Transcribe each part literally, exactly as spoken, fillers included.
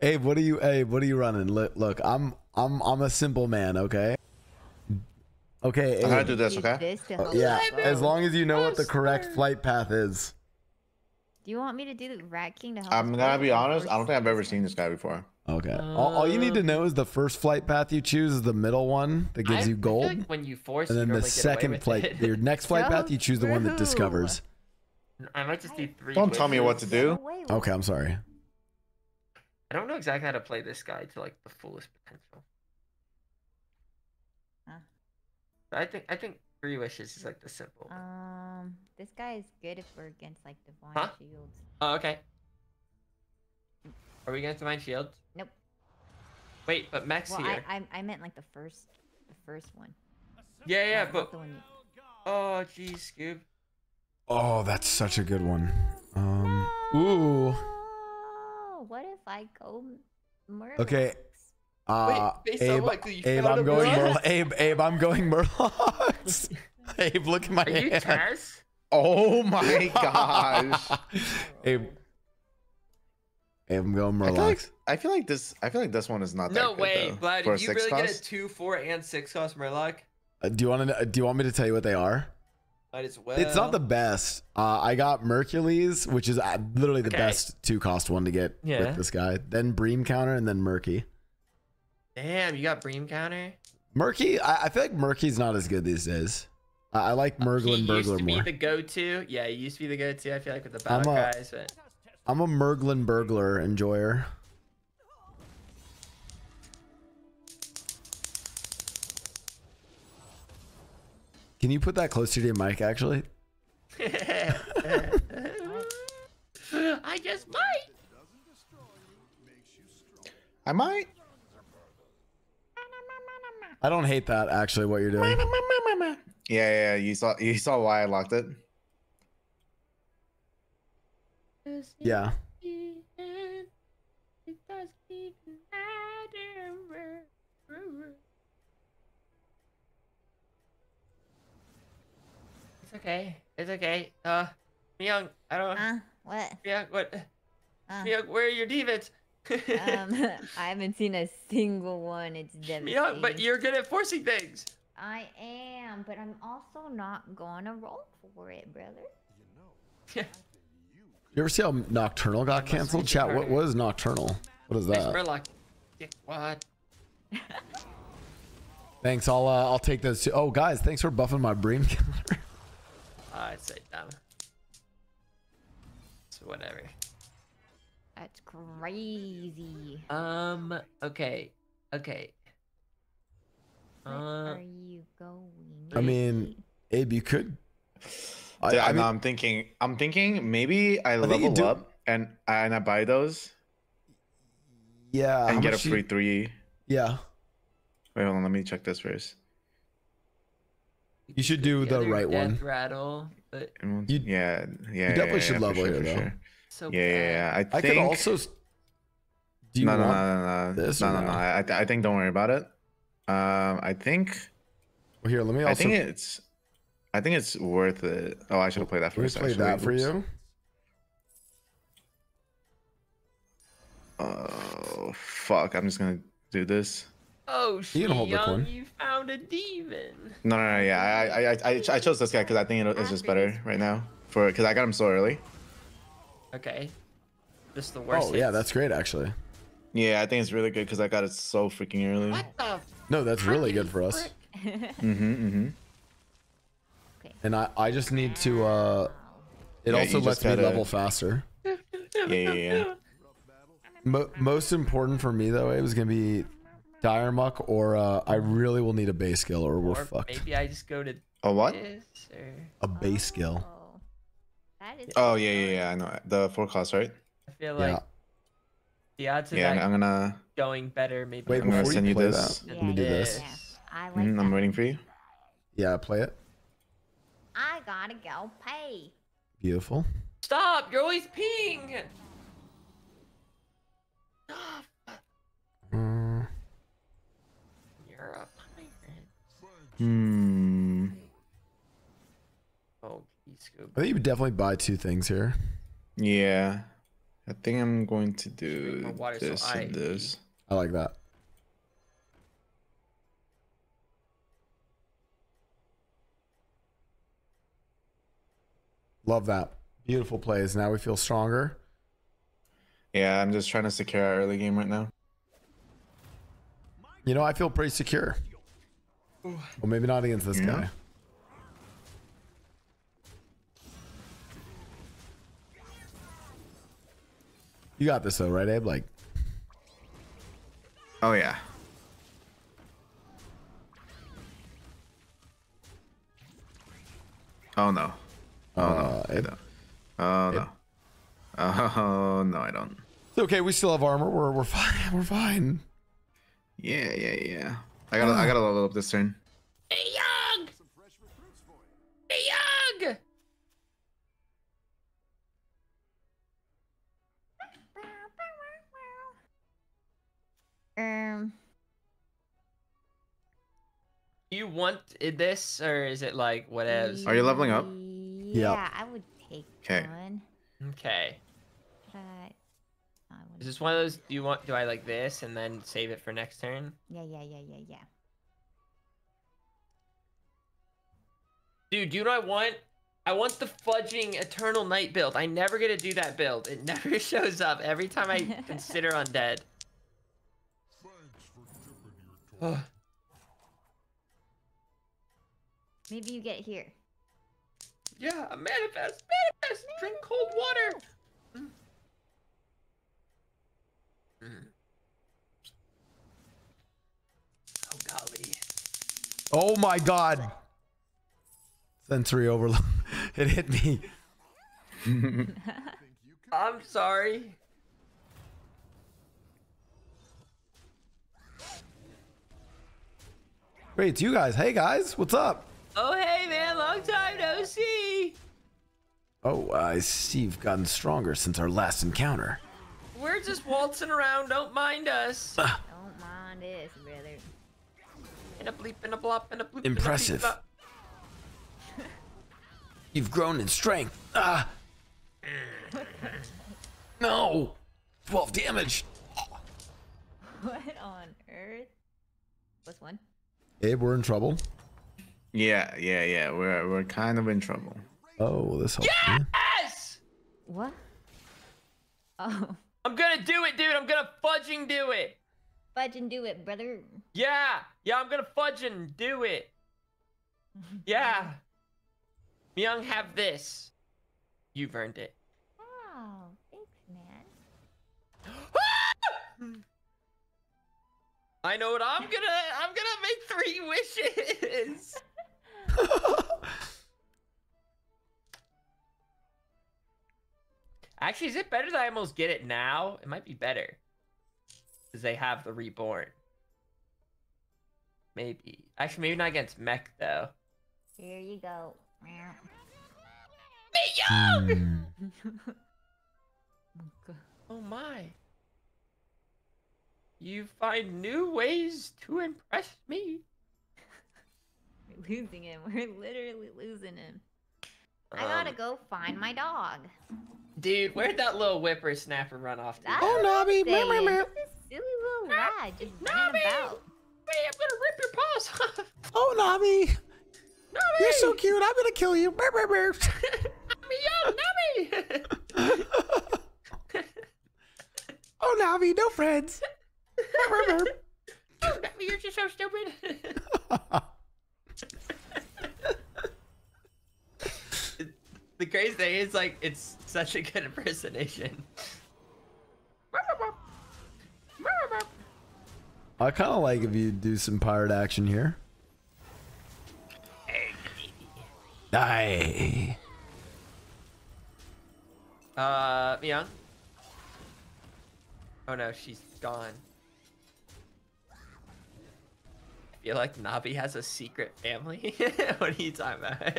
Abe, what are you? Abe, what are you running? Look, look, I'm, I'm, I'm a simple man. Okay. Okay. Abe. I gotta do this. Okay. Uh, yeah. As long as you know what the correct flight path is. Do you want me to do the Rat King to help? I'm gonna be honest. I don't think I've ever seen this guy before. Okay. Uh, all, all you need to know is the first flight path you choose is the middle one that gives I you gold. Like when you force, and then the second flight, your next flight Go path, you choose through. the one that discovers. I might just do three. Don't wishes. tell me what to do. Okay, I'm sorry. I don't know exactly how to play this guy to like the fullest potential. Huh. I think I think three wishes is like the simple. Um, this guy is good if we're against like divine huh? shields. Oh, okay. Are we against divine shields? Nope. Wait, but Max well, here. I, I I meant like the first, the first one. Yeah, yeah, no, but. The one you... Oh, geez, Scoob. Oh, that's such a good one. Um, no! Ooh. What if I go Murloc? Okay. Uh, Wait, Abe, you Abe, I'm going Murloc. Abe, Abe, I'm going Murloc. Abe, look at my Are hand. You oh my gosh. Abe. Abe, I'm going Murloc. I feel, like, I feel like this. I feel like this one is not. No that way, good, Vlad. Did you really cost? get a two, four, and six cost Murloc? Uh, do you want to? Do you want me to tell you what they are? Might as well. It's not the best. Uh, I got Hercules, which is uh, literally the okay. best two-cost one to get yeah. with this guy. Then Bream Counter, and then Murky. Damn, you got Bream Counter? Murky, I, I feel like Murky's not as good these days. Uh, I like Murglin Burglar more. He used to be more. the go-to. Yeah, he used to be the go-to, I feel like, with the battle I'm a, guys. But... I'm a Murglin Burglar enjoyer. Can you put that closer to your mic, actually? I just might. I might. I don't hate that, actually, what you're doing. Yeah, yeah, you saw, you saw why I locked it. Yeah. It's okay. It's okay. Uh, Miyoung, I don't. Uh, what? Miyoung, what? Uh, Miyoung, where are your demons? um, I haven't seen a single one. It's devastating. Miyoung, but you're good at forcing things. I am, but I'm also not gonna roll for it, brother. You know. You ever see how Nocturnal got canceled? Chat. What was Nocturnal? What is that? Murloc. What? Thanks. I'll uh, I'll take those two. Oh, guys, thanks for buffing my Bream Counter. I'd say dumb. So whatever. That's crazy. Um. Okay. Okay. Where uh, are you going? I mean, Abe, you could. I, yeah, I mean, I'm thinking. I'm thinking. Maybe I, I level do... up and and I buy those. Yeah. And get a free you... three. Yeah. Wait, hold on. Let me check this first. You should do the, the right one. Rattle, but you, yeah, yeah, you definitely yeah, should yeah, level sure, here, though. Sure. So yeah, yeah, yeah, I, I think... could also. Do you no, no, want no, no, no, this no, no, no, no. I, I think don't worry about it. Um, I think. Well, here, let me. Also... I think it's. I think it's worth it. Oh, I should have played that first. Play that for Oops. you. Oh fuck! I'm just gonna do this. Oh, she you, hold young, you found a demon. No, no, no, yeah, I, I, I, I chose this guy because I think it's just better right now. For because I got him so early. Okay, just the worst. Oh hits. yeah, that's great actually. Yeah, I think it's really good because I got it so freaking early. What the? No, that's really good for us. mm-hmm, mm-hmm. Okay. And I, I just need to. Uh, it yeah, also lets me gotta... level faster. yeah, yeah, yeah. Mo most important for me though, it was gonna be. Dire Muck, or uh, I really will need a base skill, or we're or fucked. Maybe I just go to a what? This, or... A base oh. skill. That is oh yeah, yeah, yeah. I know the forecast, right? I feel like yeah. the odds of yeah, that I'm gonna going better. Maybe wait, I'm gonna send you, you this. That, yeah, let me do this. Yeah. I like mm, that. I'm waiting for you. Yeah, play it. I gotta go pay. Beautiful. Stop! You're always peeing. Stop. Hmm. Oh, I think you would definitely buy two things here. Yeah. I think I'm going to do water, this so I... and this. I like that. Love that. Beautiful plays. Now we feel stronger. Yeah, I'm just trying to secure our early game right now. You know, I feel pretty secure. Well, maybe not against this yeah. guy. You got this though, right, Abe? Like, oh yeah. Oh no. Oh uh, no. Abe. I don't. Oh Abe. no. Oh no, I don't. It's okay. We still have armor. We're we're fine. We're fine. Yeah, yeah, yeah. I gotta, oh. I gotta level up this turn. Miyoung! Miyoung! Um, you want this, or is it like whatevs? Are you leveling up? Yeah, yeah. I would take okay. one. Okay. But is this one of those? Do you want? Do I like this and then save it for next turn? Yeah, yeah, yeah, yeah, yeah. Dude, do you know what I want? I want the fudging Eternal Night build. I never get to do that build. It never shows up every time I consider Undead. Maybe you get here. Yeah, a manifest, manifest. Manifest. Drink cold water. Mm. Mm. Oh golly! Oh my God! Sensory overload. It hit me. I'm sorry. Wait, it's you guys. Hey guys, what's up? Oh hey man, long time no see. Oh, uh, I see you've gotten stronger since our last encounter. We're just waltzing around. Don't mind us. Don't mind us, brother. And a bleep and a blop and a bleep. Impressive. And a bleep. You've grown in strength. Ah. No. twelve damage. What on earth? What's one? Abe, we're in trouble. Yeah, yeah, yeah. We're we're kind of in trouble. Oh, this helps. Yes. Me. What? Oh. I'm gonna do it, dude. I'm gonna fudging do it. Fudge and do it, brother. Yeah, yeah. I'm gonna fudge and do it. Yeah. Miyoung, have this. You've earned it. Oh, thanks, man. I know what I'm gonna. I'm gonna make three wishes. Actually, is it better that I almost get it now? It might be better. Because they have the reborn. Maybe. Actually, maybe not against mech, though. Here you go. Miyoung! Mm. Oh my. You find new ways to impress me. We're losing him. We're literally losing him. Um, I gotta go find my dog. Dude, where'd that little whippersnapper run off to? That's oh, Nami! Meow, meow, meow. This silly little lad just Nami! About. Wait, I'm gonna rip your paws off! Oh, Nami! Nami! You're so cute, I'm gonna kill you! Burr, burr, burr. Nami, yo, Nami! Oh, Nami, no friends! Burr, burr, burr. Oh, Nami, you're just so stupid! The crazy thing is, like, it's such a good impersonation. I kind of like if you do some pirate action here. Die. Uh, Miyoung? Oh no, she's gone. I feel like Nabi has a secret family. What are you talking about?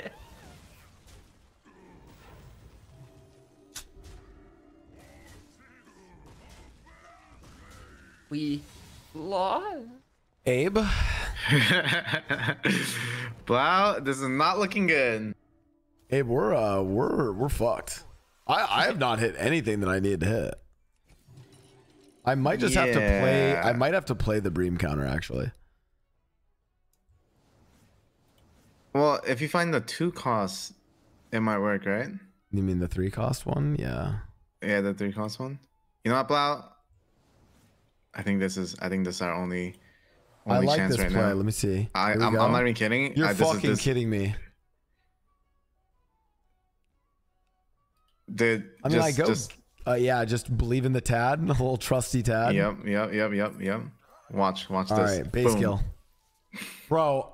We lost. Abe? Blau, this is not looking good. Abe, we're uh we're we're fucked. I, I have not hit anything that I needed to hit. I might just yeah. have to play. I might have to play the Bream counter actually. Well, if you find the two costs, it might work, right? You mean the three cost one? Yeah. Yeah, the three cost one. You know what, Blau? I think this is. I think this is our only. only I like chance this right play. Now. Let me see. I, I'm, I'm not even kidding. You're I, this fucking is, this... kidding me. Dude, I mean, just, I go. Just... Uh, yeah, just believe in the Tad, a little trusty Tad. Yep, yep, yep, yep, yep. Watch, watch All this. All right, base Boom. kill, bro.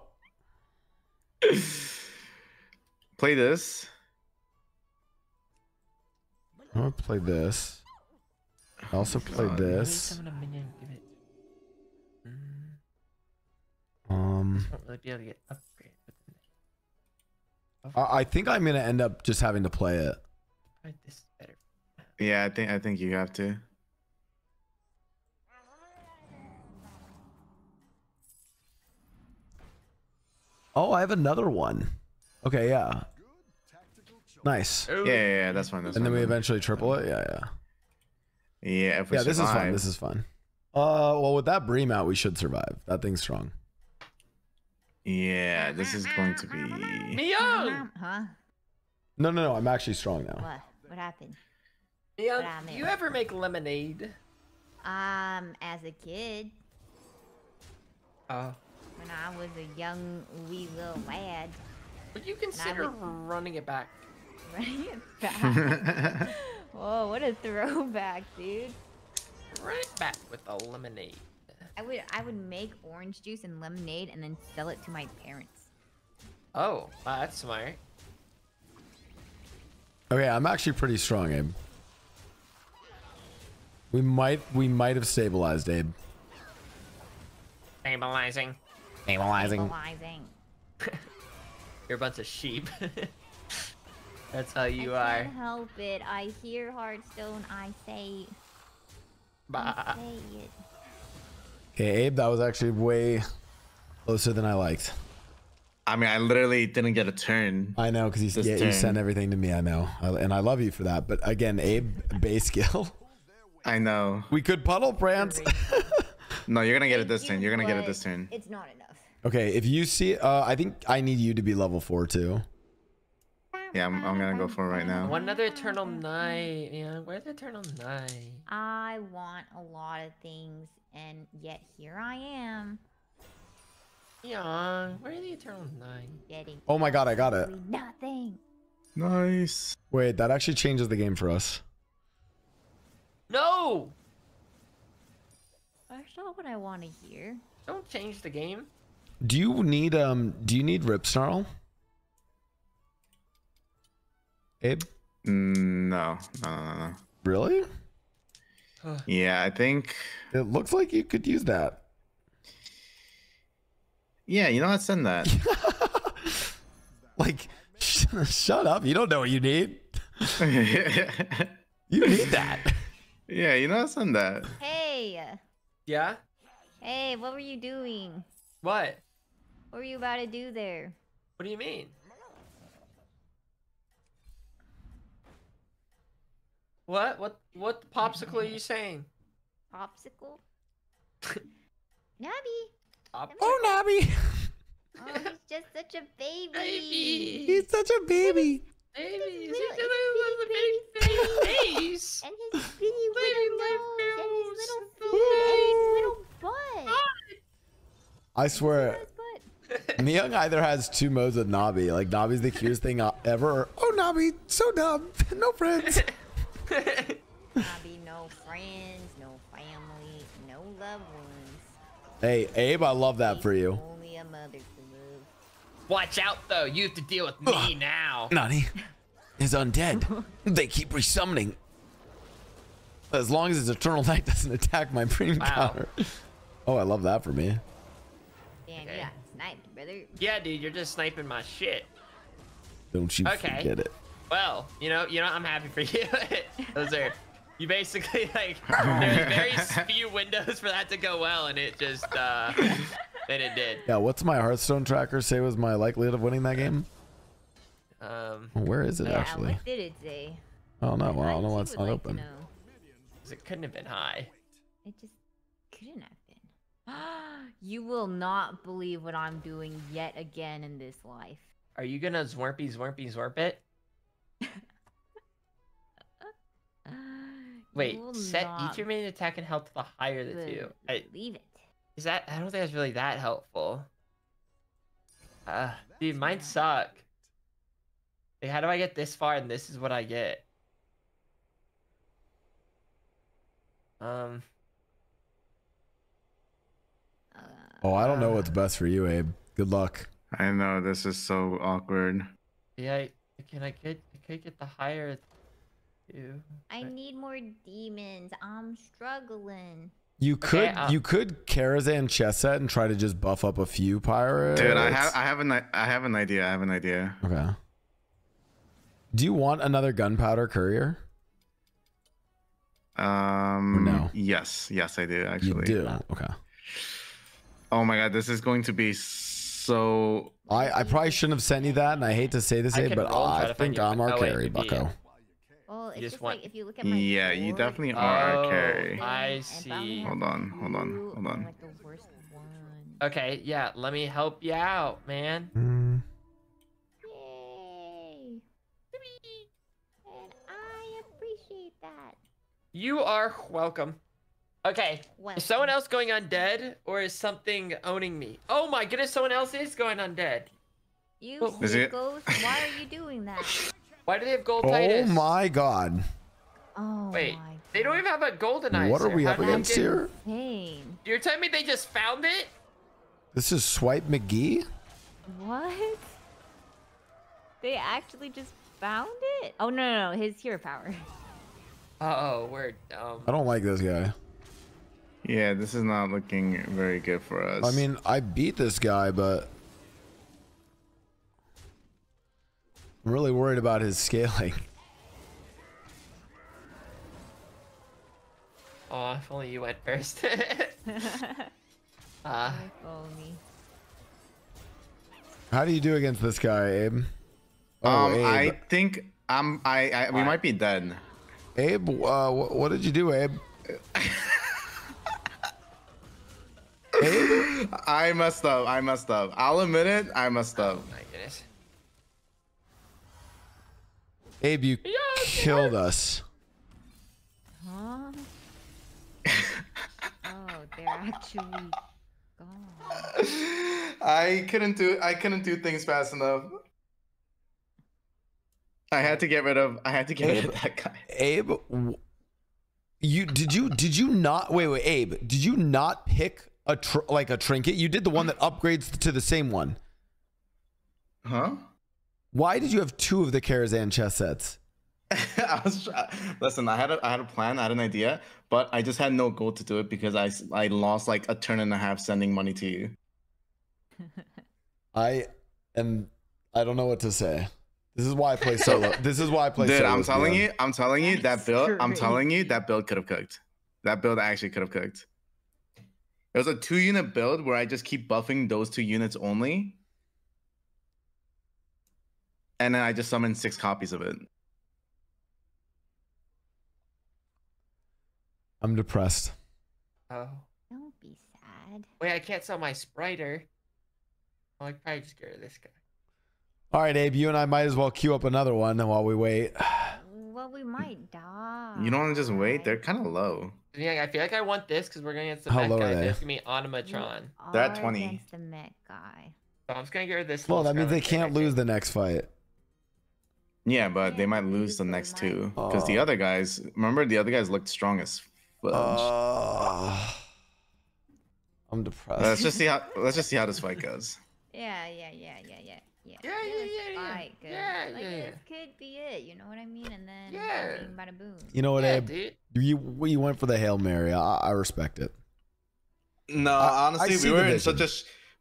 Play this. I'm gonna play this. I also play this. Um, I think I'm gonna end up just having to play it. Yeah, I think I think you have to. Oh, I have another one. Okay, yeah. Nice. Yeah, yeah, yeah, that's fine. That's and fine. Then we eventually triple it. Yeah, yeah. Yeah, if we yeah, survive. This is fun. This is fun. Uh, well, with that Bream out, we should survive. That thing's strong. Yeah, this is going to be. Miyoung! Huh? No, no, no. I'm actually strong now. What? What happened? Miyoung, what do you ever make lemonade? Um, as a kid. Oh. When I was a young wee little lad. Would you consider would... running it back? Running it back. Whoa, what a throwback, dude. Right back with the lemonade. I would I would make orange juice and lemonade and then sell it to my parents. Oh, wow, that's smart. Okay, I'm actually pretty strong, Abe. We might we might have stabilized, Abe. Stabilizing. Stabilizing. Stabilizing. You're a bunch of sheep. That's how you I are. I can't help it. I hear Hearthstone. I say. Bah. I say it. Okay, Abe, that was actually way closer than I liked. I mean, I literally didn't get a turn. I know, because you, yeah, you sent everything to me. I know, I, and I love you for that. But again, Abe, base kill. I know. We could puddle prance. No, you're gonna get it this turn. You're gonna get it this turn. It's not enough. Okay, if you see, uh, I think I need you to be level four too. Yeah, I'm, I'm gonna go for it right now. One another Eternal Night. Yeah, where's Eternal Night? I want a lot of things, and yet here I am. Yeah, where's the Eternal Night? Getting oh my God, I got it. Nothing. Nice. Wait, that actually changes the game for us. No. That's not what I want to hear. Don't change the game. Do you need um? Do you need Rip Snarl? Abe? No, no, no, no. Really? Huh. Yeah, I think it looks like you could use that. Yeah, you know how to send that. Like, sh shut up! You don't know what you need. You need that. Yeah, you know how to send that. Hey. Yeah. Hey, what were you doing? What? What were you about to do there? What do you mean? What? What? What popsicle are you saying? Popsicle? Nabi! Pop oh, Nabi! Oh, he's just such a baby! Baby. He's such a baby! Baby! He's such a baby face! And his baby little nose! And his little feet! And his little butt! I swear, Miyoung either has two modes with Nabi. Like, Nabi's the cutest thing ever. Or, oh, Nabi, so dumb. No friends. Nabi, no friends, no family, no loved ones. Hey, Abe, I love that for you. Only a mother to love. Watch out, though. You have to deal with me Ugh. now. Nani is undead. They keep resummoning. As long as his Eternal Night doesn't attack my Bream wow. counter. Oh, I love that for me. Damn, okay. You got sniped, brother. Yeah, dude, you're just sniping my shit. Don't you okay. forget it. Well, you know, you know, I'm happy for you. Those are, you basically like, there's very few windows for that to go well, and it just, uh, and it did. Yeah, what's my Hearthstone tracker say was my likelihood of winning that game? Um, well, where is it yeah, actually? What did it say? I don't know. Well, I don't know why it's not open. Because it couldn't have been high. It just couldn't have been. You will not believe what I'm doing yet again in this life. Are you gonna zwerpy zwerpy zwerp it? Wait, set each remaining attack and health to the higher of the two. I, leave it. Is that? I don't think that's really that helpful. Uh, dude, mine suck. Like, how do I get this far and this is what I get? Um. Oh, I don't know what's best for you, Abe. Good luck. I know this is so awkward. Yeah, I, can I get? I could get the higher. Ew. I need more demons. I'm struggling. You could okay, you could Karazhan Chesset and try to just buff up a few pirates. Dude, I have I have an I have an idea. I have an idea. Okay. Do you want another gunpowder courier? Um. Or no. Yes. Yes, I do. Actually. You do. Okay. Oh my god, this is going to be so. I I probably shouldn't have sent you that, and I hate to say this, Abe, but oh, I think I'm our carry, Bucko. Well, it's you just, just want... like if you look at my yeah, board, you definitely are oh, a carry. I see. Hold on, hold on, hold on. Like the worst one. Okay, yeah, let me help you out, man. Mm. Yay! And I appreciate that. You are welcome. Okay, welcome. Is someone else going undead, or is something owning me? Oh my goodness, someone else is going undead. You oh. Is it? Ghost, why are you doing that? Why do they have gold Titus? Oh my god. Oh wait, my god. They don't even have a Goldenizer. What are we How up against get... here? Pain. You're telling me they just found it? This is Swipe McGee? What? They actually just found it? Oh no, no, no. His hero power. Uh-oh, we're dumb. I don't like this guy. Yeah, this is not looking very good for us. I mean, I beat this guy, but... I'm really worried about his scaling. Oh, if only you went first. uh, how do you do against this guy, Abe? Oh, um, Abe. I think I'm. I, I we might be dead. Abe, uh, wh what did you do, Abe? Abe, I messed up. I messed up. I'll admit it. I messed up. Oh my goodness. Abe, you yes, killed us. Huh? Oh, they're actually gone. I couldn't do I couldn't do things fast enough. I had to get rid of I had to get Abe, rid of that guy. Abe, you did you did you not wait wait Abe, did you not pick a tr like a trinket? You did the one that upgrades to the same one. Huh? Why did you have two of the Karazhan chess sets? I was trying. Listen, I had a, I had a plan, I had an idea, but I just had no gold to do it because I, I lost like a turn and a half sending money to you. I am, I don't know what to say. This is why I play solo. This is why I play Dude, solo. Dude, I'm telling you, I'm telling you that build, I'm telling you that build could have cooked. That build actually could have cooked. It was a two unit build where I just keep buffing those two units only. And then I just summoned six copies of it. I'm depressed. Oh. Don't be sad. Wait, I can't sell my Spriter. Well, I could probably just get rid of this guy. All right, Abe, you and I might as well queue up another one while we wait. Well, we might die. You don't want to just wait. They're kind of low. Yeah, I feel like I want this because we're going against the How mech guy. There's going to be Animatron. They're at twenty. Against the mech guy. So I'm just going to get rid of this. Well, that means they can't lose the next fight. Yeah, but they might lose the next two because oh. the other guys. Remember, the other guys looked strong as fudge. Oh. I'm depressed. Let's just see how. Let's just see how this fight goes. Yeah, yeah, yeah, yeah, yeah, yeah. Yeah, yeah, yeah, yeah. Yeah, like, yeah. This could be it. You know what I mean? And then yeah. Bada boom. You know what, yeah, Abe? Dude. You you went for the Hail Mary. I, I respect it. No, I, honestly, I we were in such a.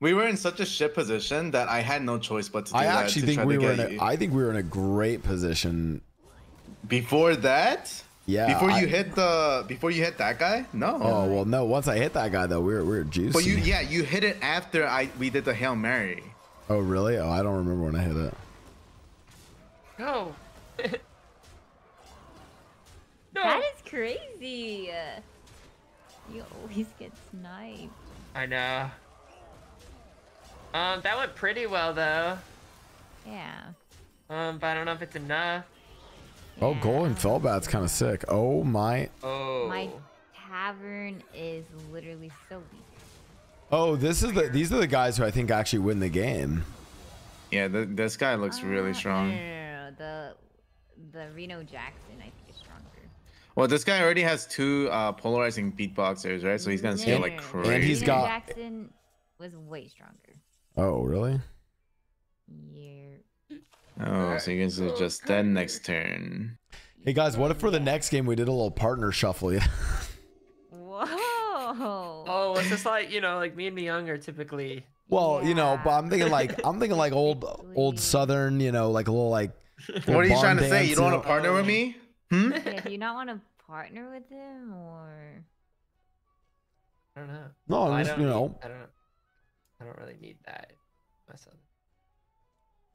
We were in such a shit position that I had no choice but to do I that. I actually think we were in a, I think we were in a great position. Before that? Yeah. Before I, you hit the before you hit that guy? No. Oh well no, once I hit that guy though, we were we were juicy. But you yeah, you hit it after I we did the Hail Mary. Oh really? Oh I don't remember when I hit it. No. No. That is crazy. You always get sniped. I know. Um, that went pretty well though. Yeah. Um, but I don't know if it's enough. Yeah. Oh, Golden Felbat's kind of sick. Oh my. Oh. My tavern is literally so weak. Oh, this is the. These are the guys who I think actually win the game. Yeah, the, this guy looks uh, really strong. No, no, no, no. The the Reno Jackson I think is stronger. Well, this guy already has two uh, polarizing beatboxers, right? So he's gonna no, scale no, like crazy. And he's Reno got. Jackson was way stronger. Oh really? Yeah. Oh, so you guys are just dead next turn. Hey guys, what if for the next game we did a little partner shuffle? Yeah. Whoa. Oh, it's just like, you know, like me and Miyoung are typically. Well, yeah. You know, but I'm thinking like I'm thinking like old old Southern, you know, like a little like. Little what are you trying to say? You don't want to partner oh. with me? Hmm? Yeah, do you not want to partner with him, or? I don't know. No, well, I'm just, I don't. You know. Need, I don't. I don't really need that myself.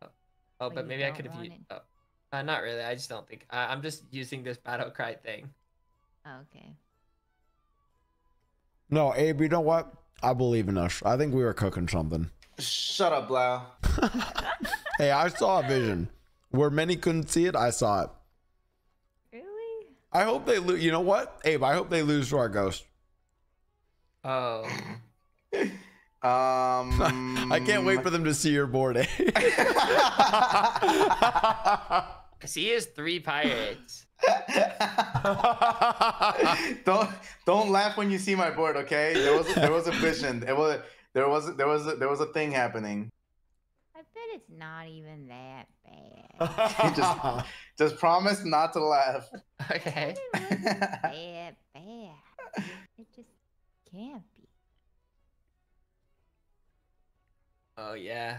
Oh, well, but maybe I could have used. Oh. Uh, not really. I just don't think. Uh, I'm just using this battle cry thing. Oh, okay. No, Abe, you know what? I believe in us. I think we were cooking something. Shut up, Blau. Hey, I saw a vision. Where many couldn't see it, I saw it. Really? I hope they lose. You know what? Abe, I hope they lose to our ghost. Oh. Um, I can't wait for them to see your board, eh? Cause he has three pirates. don't don't laugh when you see my board, okay? There was there was a vision. It was there was there was a, there was a thing happening. I bet it's not even that bad. just just promise not to laugh. Okay. It wasn't that bad. It just can't be. Oh yeah,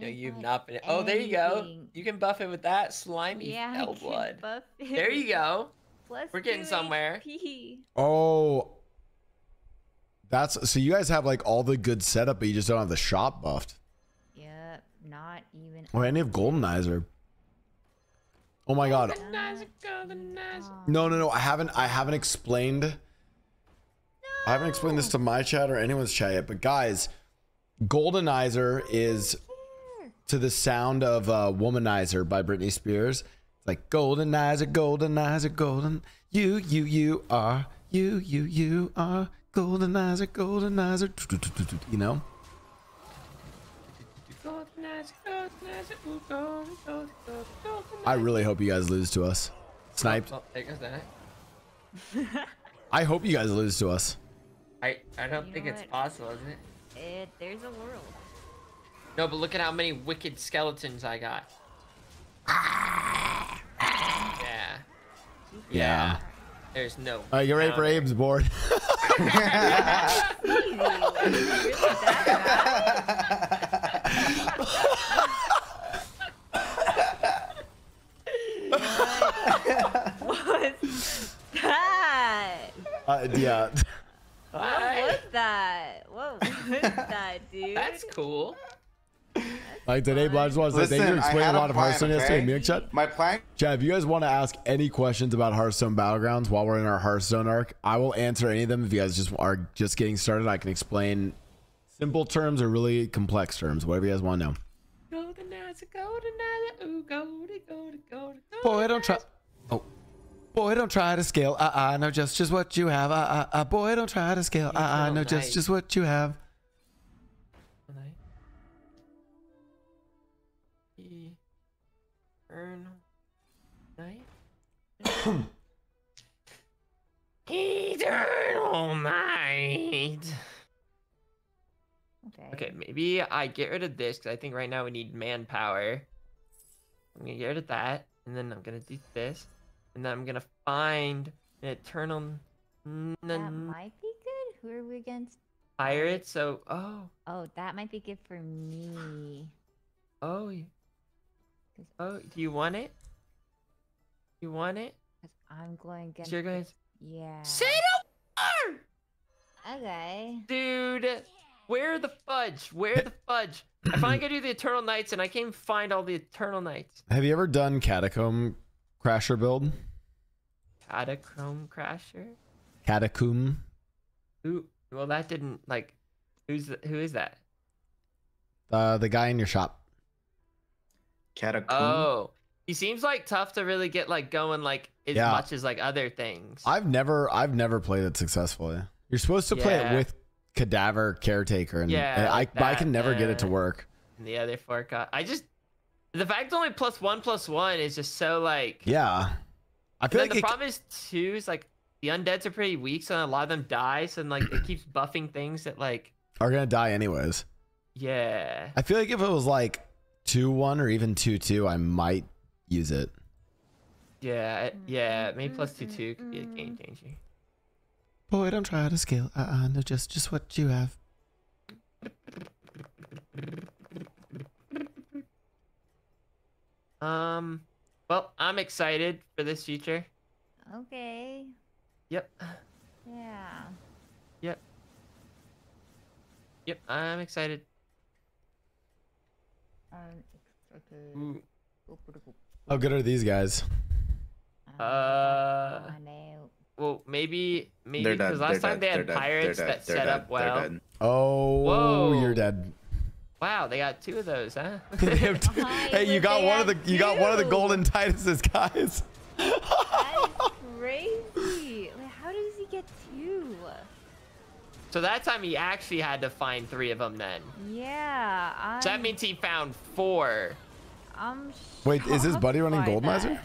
no, you've not been. Anything. Oh, there you go. You can buff it with that slimy yeah, hell blood. Buff it. There you go. Plus we're getting somewhere. H P. Oh, that's so. You guys have like all the good setup, but you just don't have the shop buffed. Yep, not even. Oh, and you have Goldenizer. Oh my God. Goldenizer, Goldenizer. No, no, no. I haven't. I haven't explained. No. I haven't explained this to my chat or anyone's chat yet, but guys. Goldenizer is to the sound of uh, Womanizer by Britney Spears. It's like Goldenizer, Goldenizer, Golden. You, you, you are. You, you, you are. Goldenizer, Goldenizer. You know? Goldenizer, Goldenizer, Golden, Golden, Golden. I really hope you guys lose to us. Sniped. Oh, there goes that. I hope you guys lose to us. I, I don't you think it's what? Possible, isn't it? It, there's a world. No, but look at how many wicked skeletons I got. Yeah. Yeah. yeah. There's no. All right, you ready for Abe's board? What's that? Uh, yeah. What was that? What was that, dude? That's cool. Like today, I just want to say thank you for explaining a lot of Hearthstone yesterday, Miyoung chat. My plan? Chat, if you guys want to ask any questions about Hearthstone Battlegrounds while we're in our Hearthstone arc, I will answer any of them. If you guys just are just getting started, I can explain simple terms or really complex terms, whatever you guys want to know. Go to Naza, go to Naza, ooh, go to go to go to. Boy, don't try. Oh. Boy, don't try to scale. Uh, uh, no, just just what you have. Uh, uh, uh boy, don't try to scale. Uh, uh, no, just just what you have. Eternal Night. Eternal Night. Okay. Okay, maybe I get rid of this because I think right now we need manpower. I'm gonna get rid of that, and then I'm gonna do this. And then I'm gonna find an eternal. That might be good. Who are we against? Pirates. So, oh. Oh, that might be good for me. Oh. Oh, do you want it? You want it? Cause I'm going against. You're going. Yeah. Say no more. Okay. Dude, where the fudge? Where the fudge? I finally gotta do the Eternal Knights, and I can't find all the Eternal Knights. Have you ever done Catacomb Crasher build? Catacomb Crasher? Catacomb Who? Well, that didn't like. Who's who is that? Uh, the guy in your shop. Catacomb. Oh, he seems like tough to really get like going like as yeah. much as like other things. I've never, I've never played it successfully. You're supposed to play yeah. it with Cadaver Caretaker, and, yeah, and like I, that, I can never uh, get it to work. And the other four, got, I just the fact only plus one plus one is just so like. Yeah, I feel like the it, problem is two is like. The undeads are pretty weak, so a lot of them die. So like it keeps buffing things that like are gonna die anyways. Yeah. I feel like if it was like two one or even two two, I might use it. Yeah, yeah. Maybe plus two two could be a game changer. Boy, don't try to scale. Uh, uh no, just just what you have. Um. Well, I'm excited for this feature. Okay. Yep. Yeah. Yep. Yep, I'm excited. I'm excited. How good are these guys? Uh. Well, maybe maybe because last time they had pirates that set up well. Oh, whoa. You're dead. Wow, they got two of those, huh? Hey, you got one of the you got one of the golden Tituses, guys. Crazy. Like, how does he get two? So that time he actually had to find three of them then. Yeah. I'm, so that means he found four. I'm Wait, is his buddy running Goldenizer?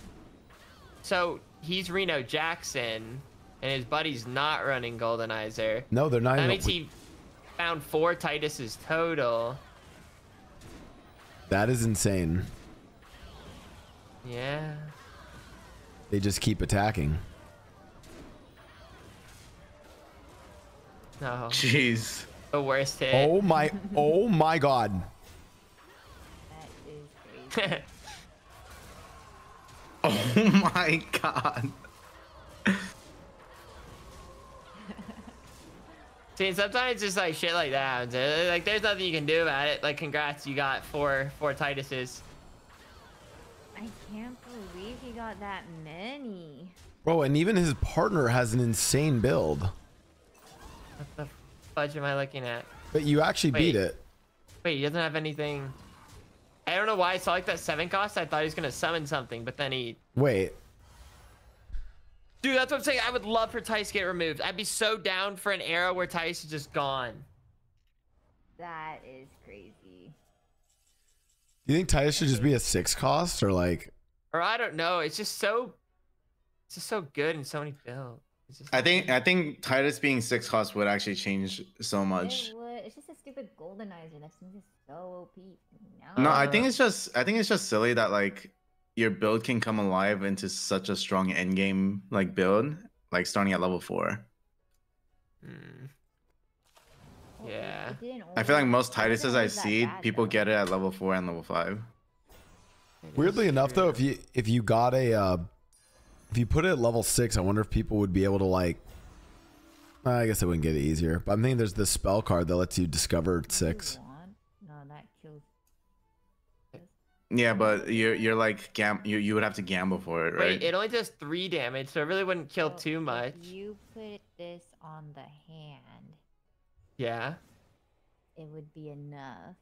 So he's Reno Jackson and his buddy's not running Goldenizer. No, they're not. That means he found four Titus's total. That is insane. Yeah. They just keep attacking. No. Jeez. The worst hit. Oh my! Oh my God. That is crazy. Oh my God. See, sometimes just like shit like that. Like, there's nothing you can do about it. Like, congrats, you got four four Tituses. I can't believe he got that many. Bro, and even his partner has an insane build. What the fudge am I looking at? But you actually wait, beat it. Wait, he doesn't have anything. I don't know why I saw like that seven cost. I thought he was going to summon something, but then he... Wait. Dude, that's what I'm saying. I would love for Tice to get removed. I'd be so down for an era where Tice is just gone. That is crazy. Do you think Titus should just be a six cost or like? Or I don't know. It's just so, it's just so good and so many builds. I think I think Titus being six cost would actually change so much. It would. It's just a stupid Goldenizer that seems so O P. No. no, I think it's just I think it's just silly that like your build can come alive into such a strong end game like build like starting at level four. Hmm. Yeah, I feel like most Tituses I see, people get it at level four and level five. Weirdly enough, though, if you if you got a uh, if you put it at level six, I wonder if people would be able to like. I guess I wouldn't get it easier, but I'm thinking there's this spell card that lets you discover six. No, that kills. Yeah, but you're you're like gam you you would have to gamble for it, right? Wait, it only does three damage, so it really wouldn't kill so too much. You put this on the hand. Yeah, it would be enough.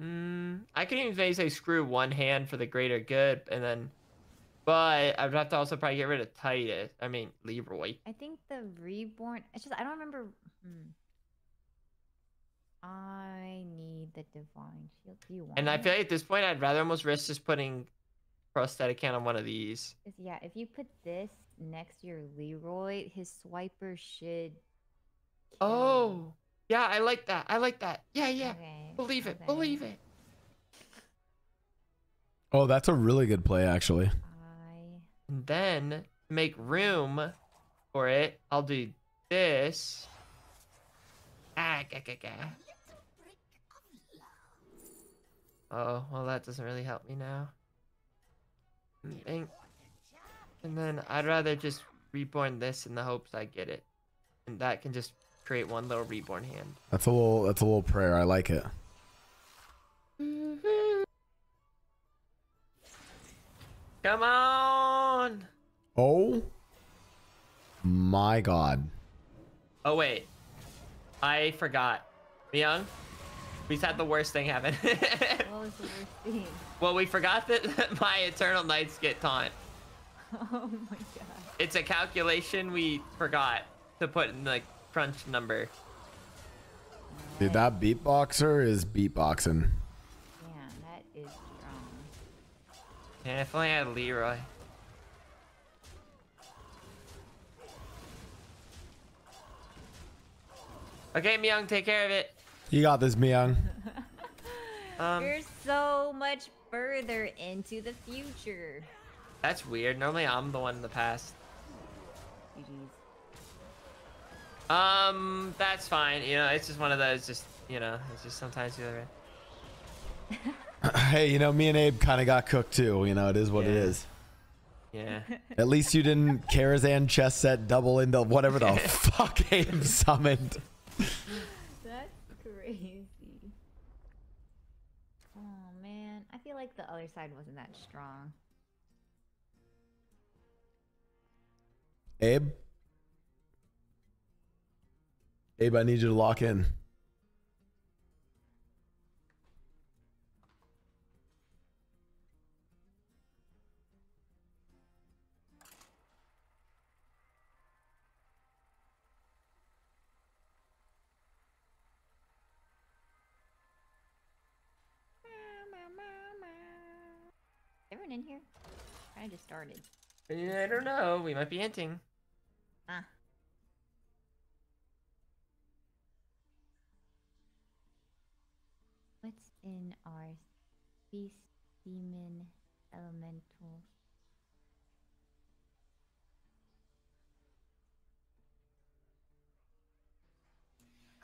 Hmm. I could even maybe say screw one hand for the greater good, and then, but I would have to also probably get rid of Titus. I mean Leroy. I think the reborn. It's just I don't remember. Hmm. I need the divine shield. Do you want? And I feel like at this point, I'd rather almost risk just putting prosthetic hand on one of these. Yeah, if you put this next to your Leroy, his swiper should. Oh yeah, I like that. I like that. Yeah, yeah. Okay. Believe it. Okay. Believe it. Oh, that's a really good play, actually. I... And then to make room for it, I'll do this. Ah, ga, ga, ga. Oh, well, that doesn't really help me now. And then I'd rather just reborn this in the hopes I get it, and that can just. Create one little reborn hand. That's a little. That's a little prayer. I like it. Mm-hmm. Come on! Oh my God! Oh wait, I forgot. Miyoung, we had the worst thing happen. What was the worst thing? Well, we forgot that my Eternal Knights get taunt. Oh my god. It's a calculation we forgot to put in the crunch number. Dude, that beatboxer is beatboxing. Damn, that is strong. Yeah, if only I had Leroy. Okay, Miyoung, take care of it. You got this, Miyoung. um, You're so much further into the future. That's weird. Normally, I'm the one in the past. Jeez. Um, that's fine. You know, it's just one of those. Just you know, it's just sometimes you're right. Hey, you know, me and Abe kind of got cooked too. You know, it is what yeah. it is. Yeah. At least you didn't Karazhan chess set double into whatever the fuck Abe summoned. Like the other side wasn't that strong. Abe? Abe, I need you to lock in. In here? I just started. I don't know. We might be hinting. Ah. What's in our Beast, Demon, Elemental?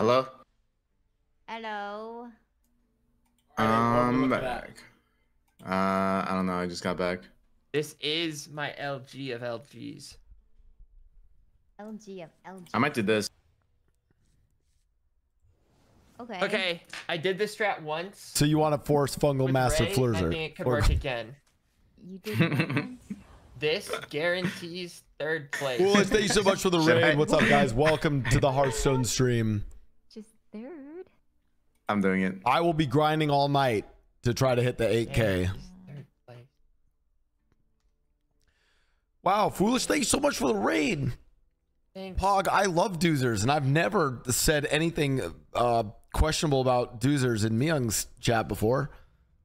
Hello? Hello? I'm back. Uh, I don't know. I just got back. This is my L G of L Gs. L G of L Gs. I might do this. Okay. Okay. I did this strat once. So you want to force Fungal With Master Ray, Flurzer? I think it could or... work again. You did. This guarantees third place. Well, thank you so much for the raid. What's up, guys? Welcome to the Hearthstone stream. Just third. I'm doing it. I will be grinding all night to try to hit the eight K. Wow, Foolish, thank you so much for the raid. Thanks. Pog, I love doozers, and I've never said anything uh, questionable about doozers in Miyoung's chat before.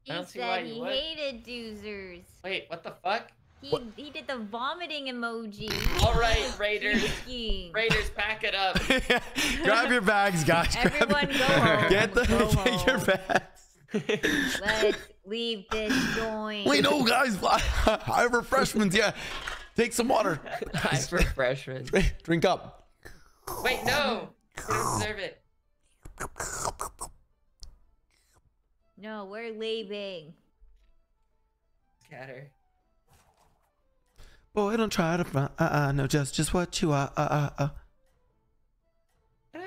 He said he hated doozers. Wait, what the fuck? He, what? He did the vomiting emoji. All right, Raiders. Raiders, pack it up. Grab your bags, guys. Everyone Grab go home. Get, the, go get home. your bags. Let's leave this joint. Wait, no, guys. I have refreshments. Yeah. Take some water. I have refreshments. Drink up. Wait, no. Serve it. No, we're leaving. Scatter. Boy, don't try to front. Uh uh. No, just, just what you are. Uh uh uh.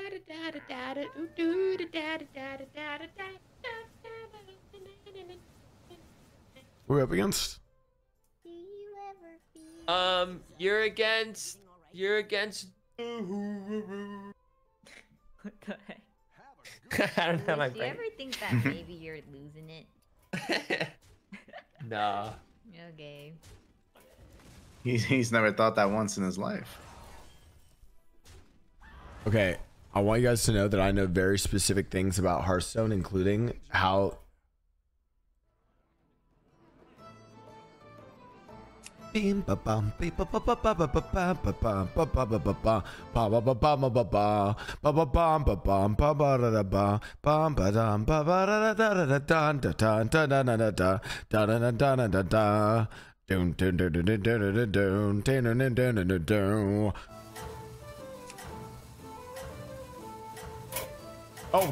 We're up against. Um, you're against. You're against. What the heck? I don't know my brain. Do you ever think that maybe you're losing it? No. Okay. He's he's never thought that once in his life. Okay, I want you guys to know that I know very specific things about Hearthstone, including how. Oh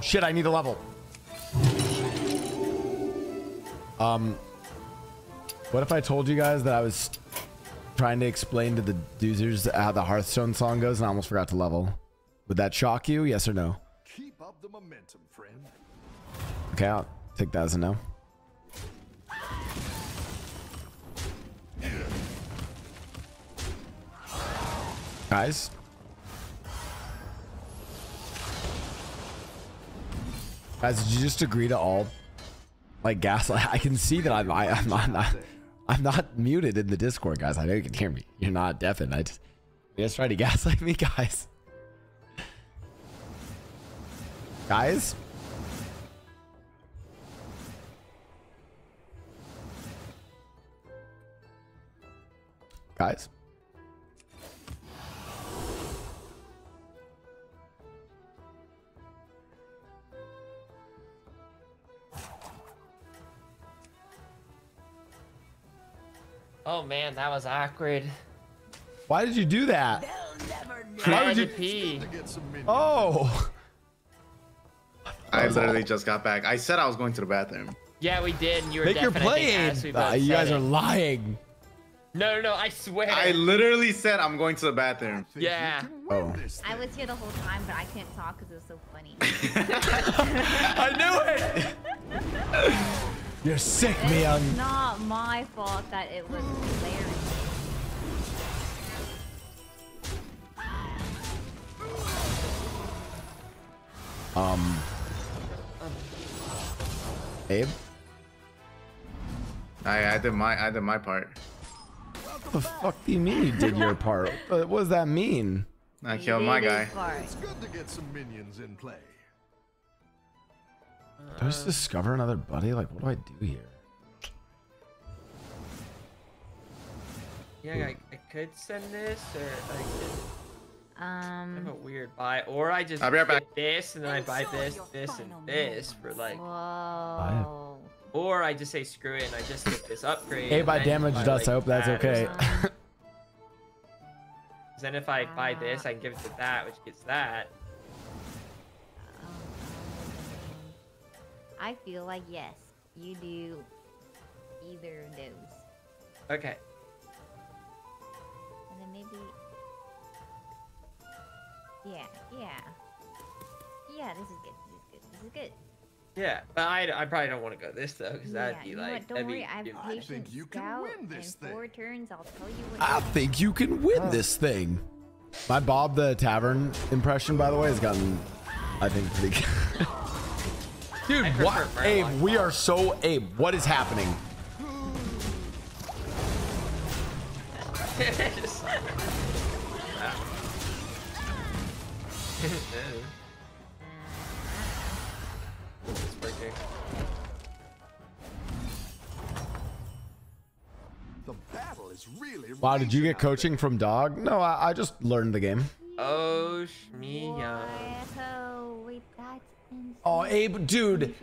shit, I need a level. Um What if I told you guys that I was trying to explain to the doozers how the Hearthstone song goes, and I almost forgot to level? Would that shock you? Yes or no? Keep up the momentum, friend. Okay, I'll take that as a no. Guys. Guys, did you just agree to all like gaslight? I can see that I'm I, I'm not, not I'm not muted in the Discord, guys. I know you can hear me. You're not deafened. I just you guys trying to gaslight me, guys. Guys. Guys. Oh man, that was awkward. Why did you do that? Why did you pee? Oh. I literally just got back. I said I was going to the bathroom. Yeah, we did. And you were Make definitely your playing. Ass, we both uh, you guys it. Are lying. No, no, no, I swear. I literally said I'm going to the bathroom. Yeah. Oh. I was here the whole time, but I can't talk because it was so funny. I knew it. You're sick, Miyoung. It's not my fault that it was hilarious. Um. Abe? I, I did my I did my part. What the fuck do you mean you did your part? What does that mean? I killed my guy. It's good to get some minions in play. Do I just discover another buddy? Like, what do I do here? Yeah, I, I could send this, or I could um, I have a weird buy, or I just I'll be right back. This and then I buy this, this, and this for like. Whoa. Or I just say screw it and I just get this upgrade. Hey, by damage buy, dust. Like, I hope that's okay. Then if I buy this, I can give it to that, which gets that. I feel like yes, you do either of those. Okay. And then maybe. Yeah, yeah, yeah. This is good. This is good. This is good. Yeah, but I, I probably don't want to go this though, because yeah, that'd be like. Don't worry, I have patience. You can win this thing. Four turns, I'll tell you what. I think you can win oh. this thing. My Bob the Tavern impression, by the way, has gotten, I think, pretty good. Dude, what? Abe, we are so Abe. What is happening? The battle is really. Wow, did you get coaching from Dog? No, I, I just learned the game. Oh, Shmiya. Oh, Abe, dude.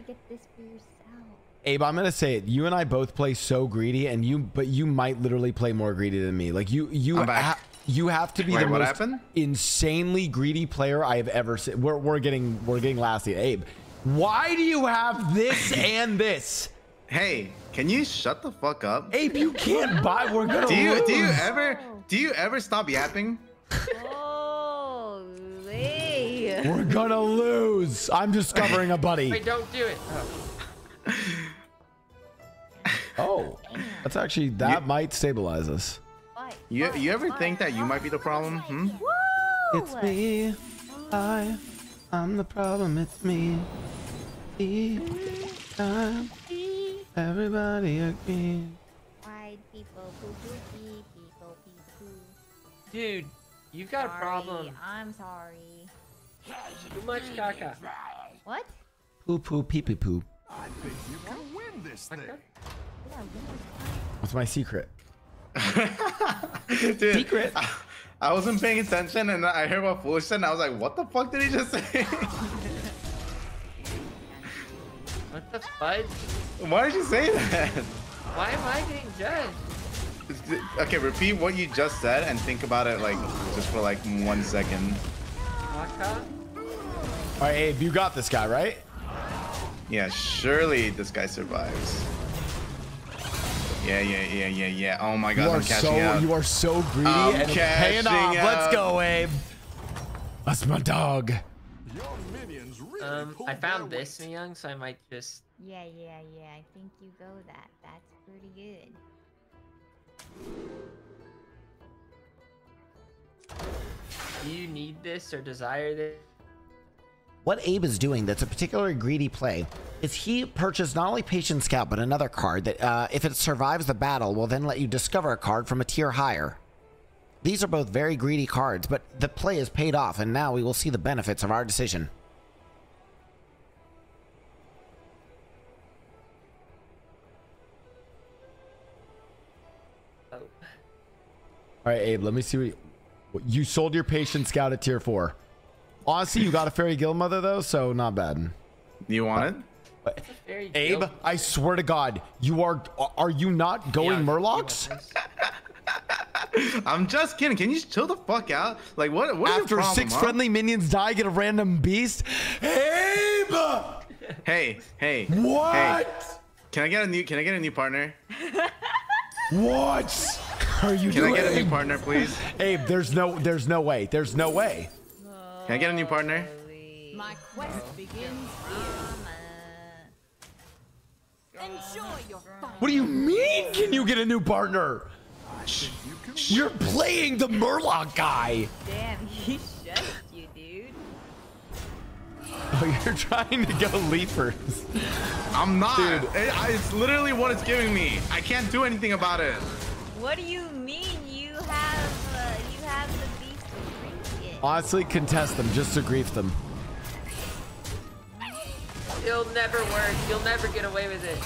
Abe, I'm gonna say it. You and I both play so greedy, and you, but you might literally play more greedy than me. Like you, you, ha you have to be Wait, the most happened? insanely greedy player I have ever seen. We're we're getting we're getting lasty, Abe. Why do you have this and this? Hey, can you shut the fuck up? Abe, you can't buy. We're gonna do you, lose. Do you ever do you ever stop yapping? We're gonna lose. I'm discovering a buddy. Wait, don't do it. Oh, oh that's actually that you, might stabilize us. You you ever think that you might be the problem? Hmm? It's me. I, I'm the problem. It's me. E, I'm everybody again. White people, poo poo pee, people pee poo. Dude, you've got sorry, a problem. I'm sorry. Too much caca. What? Poo poo pee pee poo. I think you can win this thing. What's my secret? Dude, secret. I, I wasn't paying attention and I heard what Foolish said and I was like, what the fuck did he just say? What the fudge? Why did you say that? Why am I getting judged? Okay, repeat what you just said and think about it like just for like one second. All right, Abe, you got this guy, right? Yeah, surely this guy survives. Yeah, yeah, yeah, yeah, yeah. Oh my God, I'm catching so, out. You are so greedy I'm and paying off. Out. Let's go, Abe. That's my dog. Your minions really um, I found this, Miyoung, so I might just. Yeah, yeah, yeah. I think you go that. That's pretty good. Do you need this or desire this? What Abe is doing that's a particularly greedy play is he purchased not only Patient Scout, but another card that, uh, if it survives the battle, will then let you discover a card from a tier higher. These are both very greedy cards, but the play is paid off, and now we will see the benefits of our decision. Oh. All right, Abe, let me see what you, what you sold your Patient Scout at tier four. Honestly, you got a Fairy Guildmother, though, so not bad. You want but, it? But, Abe, guild. I swear to God, you are... Are you not going yeah, Murlocs? I'm just kidding. Can you chill the fuck out? Like, what, what After problem, six huh? friendly minions die, get a random beast? Abe! Hey, hey. What? Hey. Can I get a new, can I get a new partner? What are you can doing? Can I get a new partner, please? Abe, there's no, there's no way. There's no way. Can I get a new partner? My quest begins here. Enjoy your fun. What do you mean, can you get a new partner? Gosh. You're playing the Murloc guy. Damn, he shut you, dude. Oh, you're trying to go Leapers. I'm not. Dude. It, it's literally what it's giving me. I can't do anything about it. What do you mean you have uh, you have the honestly, contest them just to grief them. It'll never work. You'll never get away with it.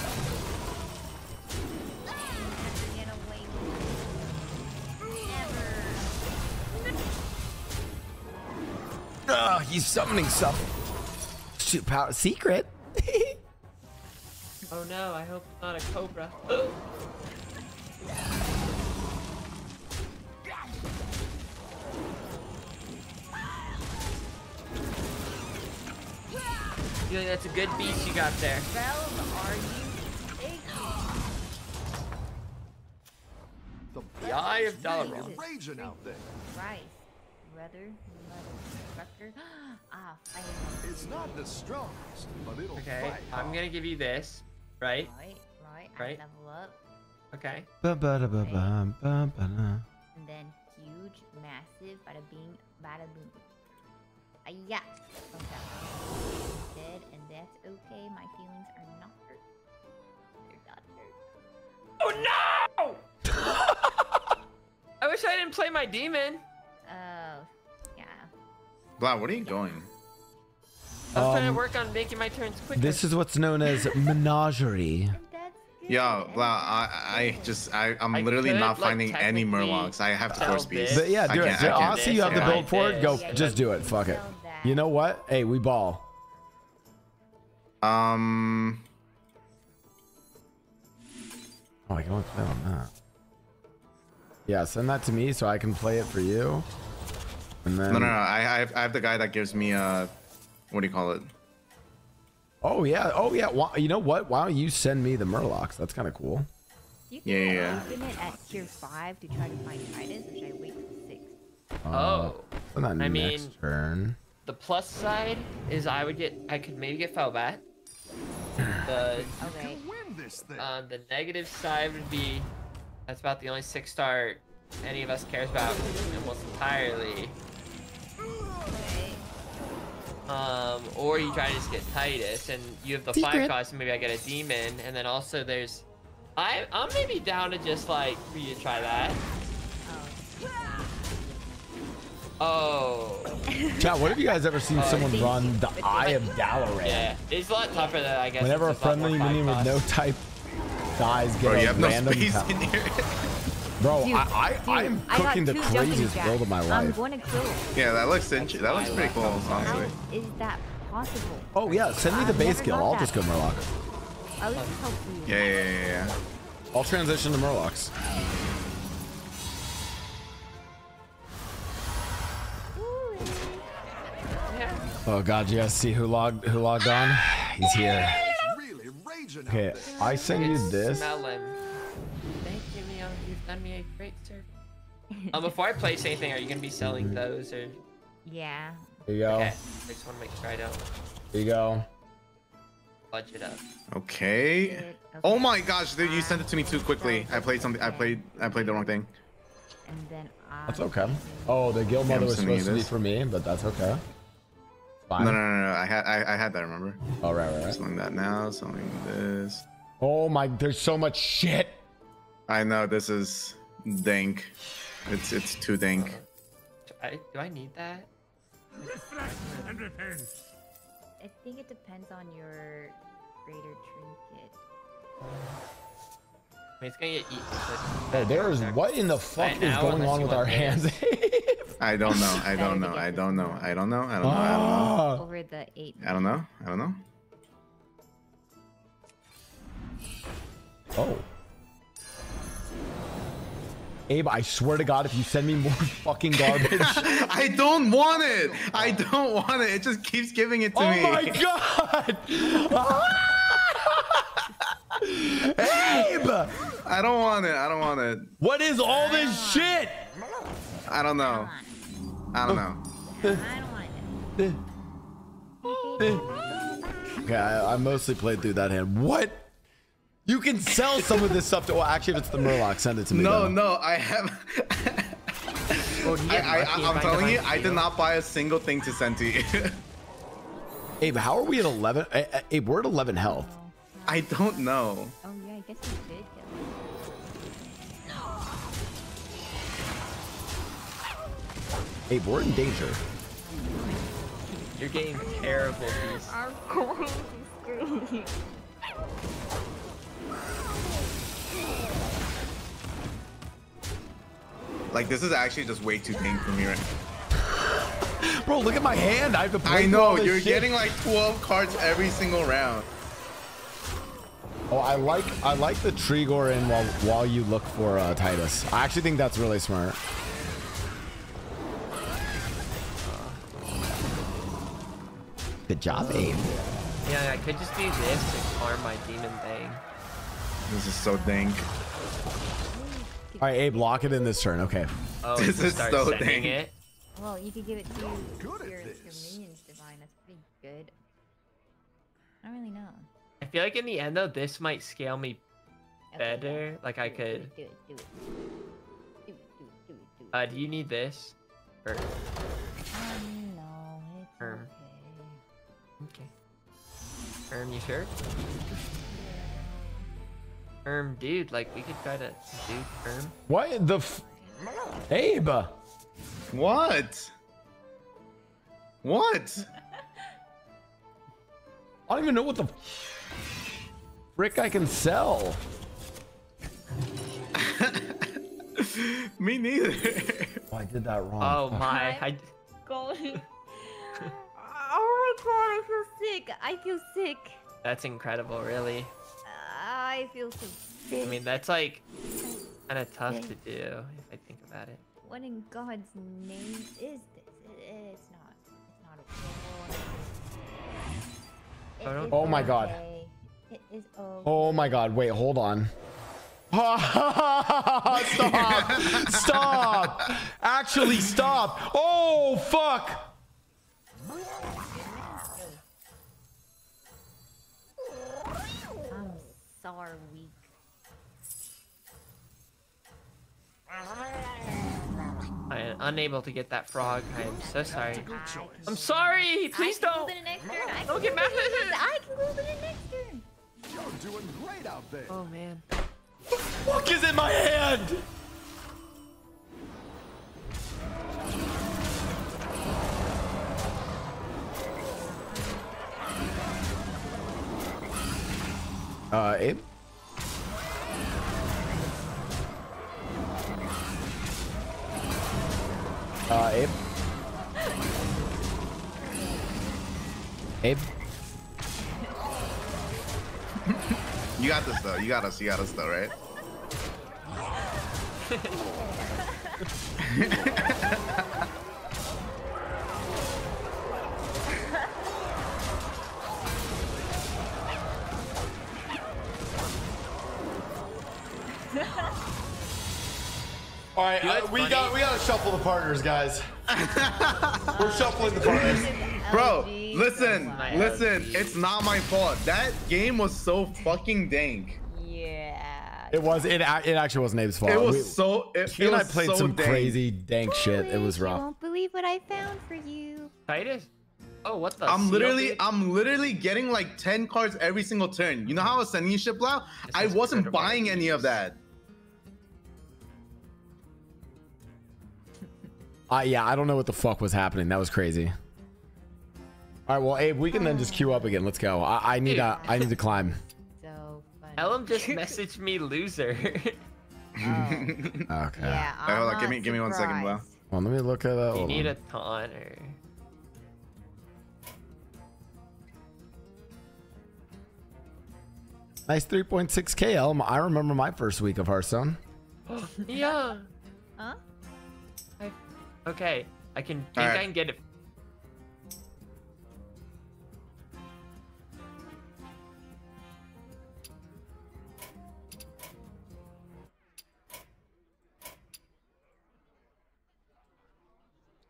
Oh, he's summoning something. Power secret. Oh no! I hope it's not a cobra. That's a good beast you got there. The Eye of Dalaran. Raging out there. Rice, weather, mother, ah, it's not the strongest, but it'll okay, fight. I'm gonna give you this, right? Right, right. I right. Level up. Okay. Ba ba da ba ba ba ba. And then huge, massive, bada bing, bada boom. Uh, yeah. Okay. And that's okay. My feelings are not hurt. They're not hurt. Oh no! I wish I didn't play my demon. Oh, yeah. Blau, what are you yeah. going? I was um, trying to work on making my turns quicker. This is what's known as menagerie. Yo, Blau, I, I just, I, I'm I literally not like finding any Murlocs. I have to force beast. But yeah, do I it. Honestly, you have the build for it. Go, yeah, just do it. Fuck it. That. You know what? Hey, we ball. Um. Oh, I can only play on that. Yeah, send that to me so I can play it for you. And then. No, no, no. I, I, have, I have the guy that gives me uh, what do you call it? Oh yeah, oh yeah. Why, you know what? Why don't you send me the Murlocs? That's kind of cool. You can yeah, yeah. Open it at tier five to try to find Titus, which I wait for six. Oh. Uh, that I next mean. Turn. The plus side is I would get, I could maybe get foul bat. The, okay. um, the negative side would be, that's about the only six star any of us cares about almost entirely. Um, or you try to just get Titus and you have the Secret. five cost and maybe I get a demon. And then also there's, I, I'm maybe down to just like, for you to try that. Oh. Chat, what have you guys ever seen oh, someone see, run the Eye of Dalaran? Yeah, it's a lot tougher than I guess. Whenever a friendly minion with no type dies, get Bro, a you random no in here. Bro, dude, I, I, dude, I am cooking the craziest build of my life. I'm going to kill. Yeah, that looks interesting. That looks pretty cool, honestly. How is that possible? Oh, yeah, send me the base kill. I'll that. just go Murloc. I'll help you. Yeah, yeah, yeah, yeah. I'll transition to Murlocs. Oh God! You guys see who logged who logged on? He's here. Okay, I send you this. Thank you, Miyoung. You've done me a great service. Um, before I place anything, are you gonna be selling those or? Yeah. Here you go. Okay. I just want to make sure I don't. Here you go. Budge it up. Okay. okay. Oh my gosh, dude! You sent it to me too quickly. I played something. I played. I played the wrong thing. And then. That's okay. Oh, the guild mother was supposed to be for me, but that's okay. Fine. No, no, no, no. I had, I, I had that. Remember? All right, right, right. Selling that now. Selling this. Oh my! There's so much shit. I know. This is dank. It's, it's too dank. Do I, do I need that? Reflect and repent. I think it depends on your greater trinket. I mean, it's gonna get eaten. But... There is what in the fuck right is going on with our hands? I don't know. I don't know. I don't know. I don't know. I don't know. I don't know. Over the eight. I don't know. I don't know. Oh. Abe, I swear to God, if you send me more fucking garbage. I don't want it. I don't want it. It just keeps giving it to oh me. Oh my God. Abe. I don't want it. I don't want it. What is all this shit? I don't know. I don't know. I don't want it. Okay, I, I mostly played through that hand. What? You can sell some of this stuff to. Well, actually, if it's the Murloc, send it to me. No, then. no, I have. oh, I, I, I, I'm telling you, I did not buy a single thing to send to you. Abe, how are we at eleven? Abe, we're at eleven health. I don't know. Oh yeah, I guess you did. Yeah. Abe, we're in danger. You're getting terrible. I'm going to screw you. Like, this is actually just way too tame for me right now. Bro, look at my hand. I have to play. I know you're shit. Getting like twelve cards every single round. Oh, I like I like the Trigor in while while you look for uh, Titus. I actually think that's really smart. Good job, Abe. Yeah, I could just do this to farm my demon thing. This is so dank. All right, Abe, lock it in this turn. Okay. Oh, this is so dang it. Well, you could give it to your, your minions, Divine. That's pretty good. I don't really know. I feel like in the end, though, this might scale me better. Okay, like, I could... Do it, do it, do it, do it, do it, do it, do it. Uh, do you need this? Or... Um, no, it's Erm. okay. Okay. Erm, you sure? Erm, dude, like we could try to do Erm. What the f Abe? What? What? I don't even know what the frick I can sell. Me neither. Oh, I did that wrong. Oh my! I going. Oh my God! I feel sick. I feel sick. That's incredible, really. I feel so sick. I mean, that's like kind of tough to do if I think about it. What in God's name is this? It's not. It's not okay. Oh, it oh my okay. God. It is okay. Oh my God. Wait, hold on. Stop. Stop. Actually, stop. Oh, fuck. Are weak. I am unable to get that frog. I am so sorry. I'm sorry. Please don't. Don't get mad at it. I can move it in next turn. You're doing great out there. Oh man. What the fuck is in my hand? Uh, Abe? Uh, Abe? Abe? You got this though, you got us, you got us though, right? All right, uh, we funny. got we gotta shuffle the partners, guys. We're shuffling the partners, bro. Listen, listen, it's not my fault. That game was so fucking dank. Yeah. It was. It it actually wasn't Abe's fault. It was we, so. It, he it and was I played so some dank. crazy dank shit. It was rough. You won't believe what I found for you, Titus. Oh, what the? I'm literally, I'm literally getting like ten cards every single turn. You know how I was sending you shit, Blau? I wasn't buying any of that. Uh, yeah, I don't know what the fuck was happening. That was crazy. All right, well, Abe, we can then just queue up again. Let's go. I, I need a, I need to climb. So funny. Elam just messaged me, loser. Oh. Okay. Yeah, I'm right, give me, surprised. Give me one second, Blau. Well, let me look at that. You need on. a taunter. Nice three point six K, Elam. I remember my first week of Hearthstone. Yeah. Huh? Okay, I can think right. I can get it.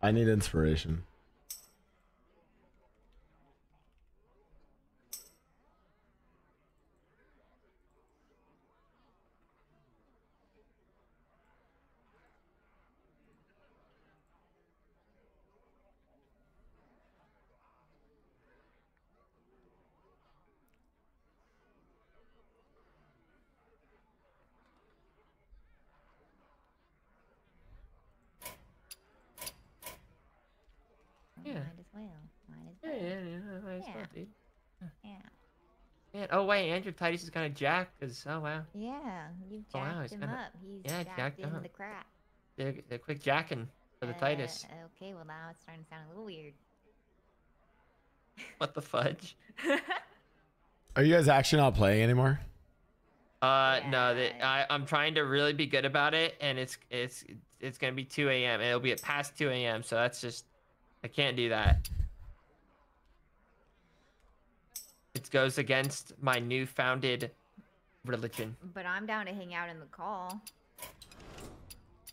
I need inspiration. Oh wait, Andrew Titus is kind of jacked, cause oh wow. Yeah, you jacked oh, wow, him kinda, up. He's yeah, jacked, jacked in up. the crap. They're, they're quick jacking for the uh, Titus. Okay, well now it's starting to sound a little weird. What the fudge? Are you guys actually not playing anymore? Uh, yeah, no, the, I I'm trying to really be good about it, and it's it's it's gonna be two A M and it'll be at past two A M, so that's just I can't do that. It goes against my newfounded religion. But I'm down to hang out in the call.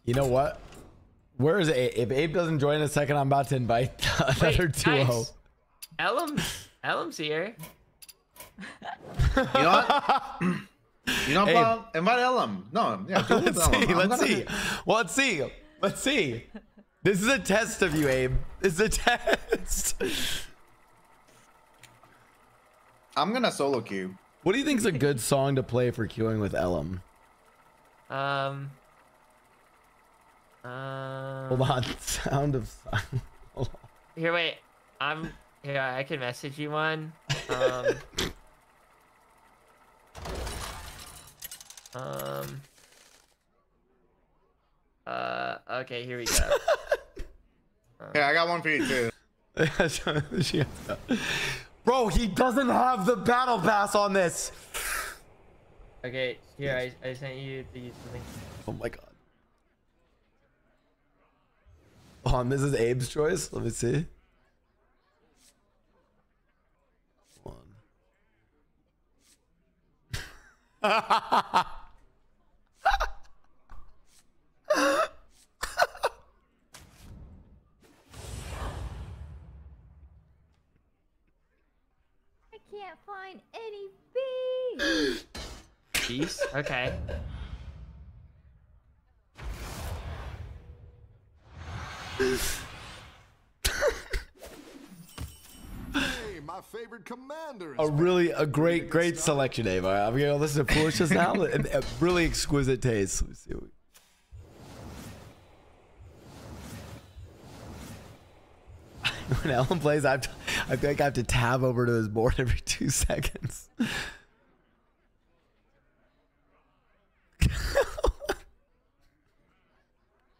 You know what? Where is Abe? If Abe doesn't join in a second, I'm about to invite another duo. Elam, Elam's here. You know what? You know what? Invite Elam. No, yeah. Let's see. Elam. Let's see. Be... Well, let's see. Let's see. This is a test of you, Abe. This is a test. I'm gonna solo queue. What do you think is a good song to play for queuing with Elam? Um. Uh, Hold on. Sound of Silence. Hold on. Here, wait. I'm. Here, I can message you one. Um. um. Uh. Okay. Here we go. um, yeah, I got one for you too. She has to. Bro, he doesn't have the battle pass on this. Okay, here, I, I sent you the link. Oh my god. Hold on, this is Abe's choice. Let me see. One. Can't find any bees. Bees? Okay. Hey, my favorite commander. Is a really a great, great selection, Abe. I'm gonna listen to Foolish just now. And a really exquisite taste. Let's see what we when Elam plays, I, have to, I feel like I have to tab over to his board every two seconds.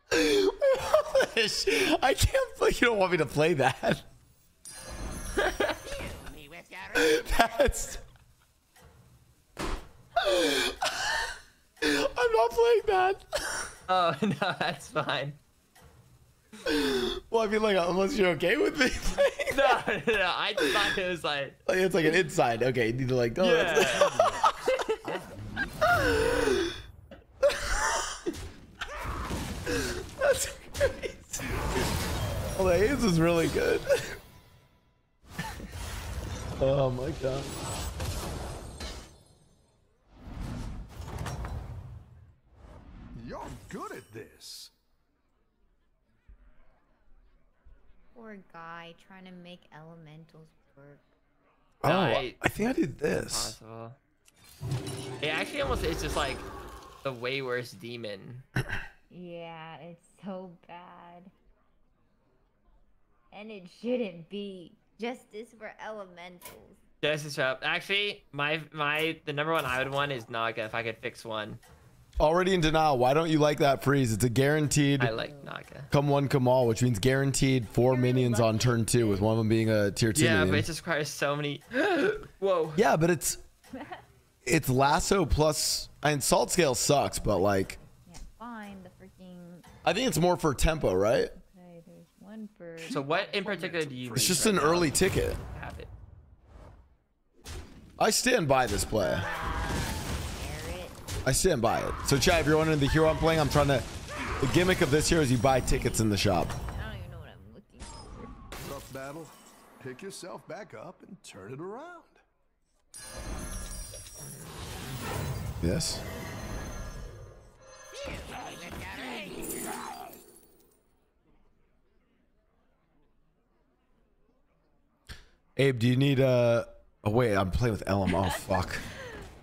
I can't play. You don't want me to play that. That's. I'm not playing that. Oh no, that's fine. Well, I mean, like, unless you're okay with me playing. No, no, no, I thought it was like... like it's like an inside. Okay, you need to like... Oh, yeah. That's, that's crazy. Well, the A's is really good. Oh, my God. You're good at this. poor guy trying to make elementals work. Oh, I, I think I did this. Impossible. It actually almost is just like the way worse demon. Yeah, it's so bad. And it shouldn't be. Justice for elementals. Justice for actually, my my the number one I would want is Naga if I could fix one. Already in denial. Why don't you like that freeze? It's a guaranteed. I like Naga. Come one, come all, which means guaranteed four minions on turn two, with one of them being a tier two. Yeah, minion. But it just requires so many. Whoa. Yeah, but it's it's lasso plus and salt scale sucks, but like. Yeah, fine. The freaking. I think it's more for tempo, right? Okay, there's one for. So what in particular do you? It's just right an now? Early ticket. Have it. I stand by this play. I stand by it. So chat, if you're wondering the hero I'm playing, I'm trying to... The gimmick of this here is you buy tickets in the shop. I don't even know what I'm looking for. Tough battle. Pick yourself back up and turn it around. Yes. Abe, do you need a... Oh, wait, I'm playing with Elam. Oh, fuck.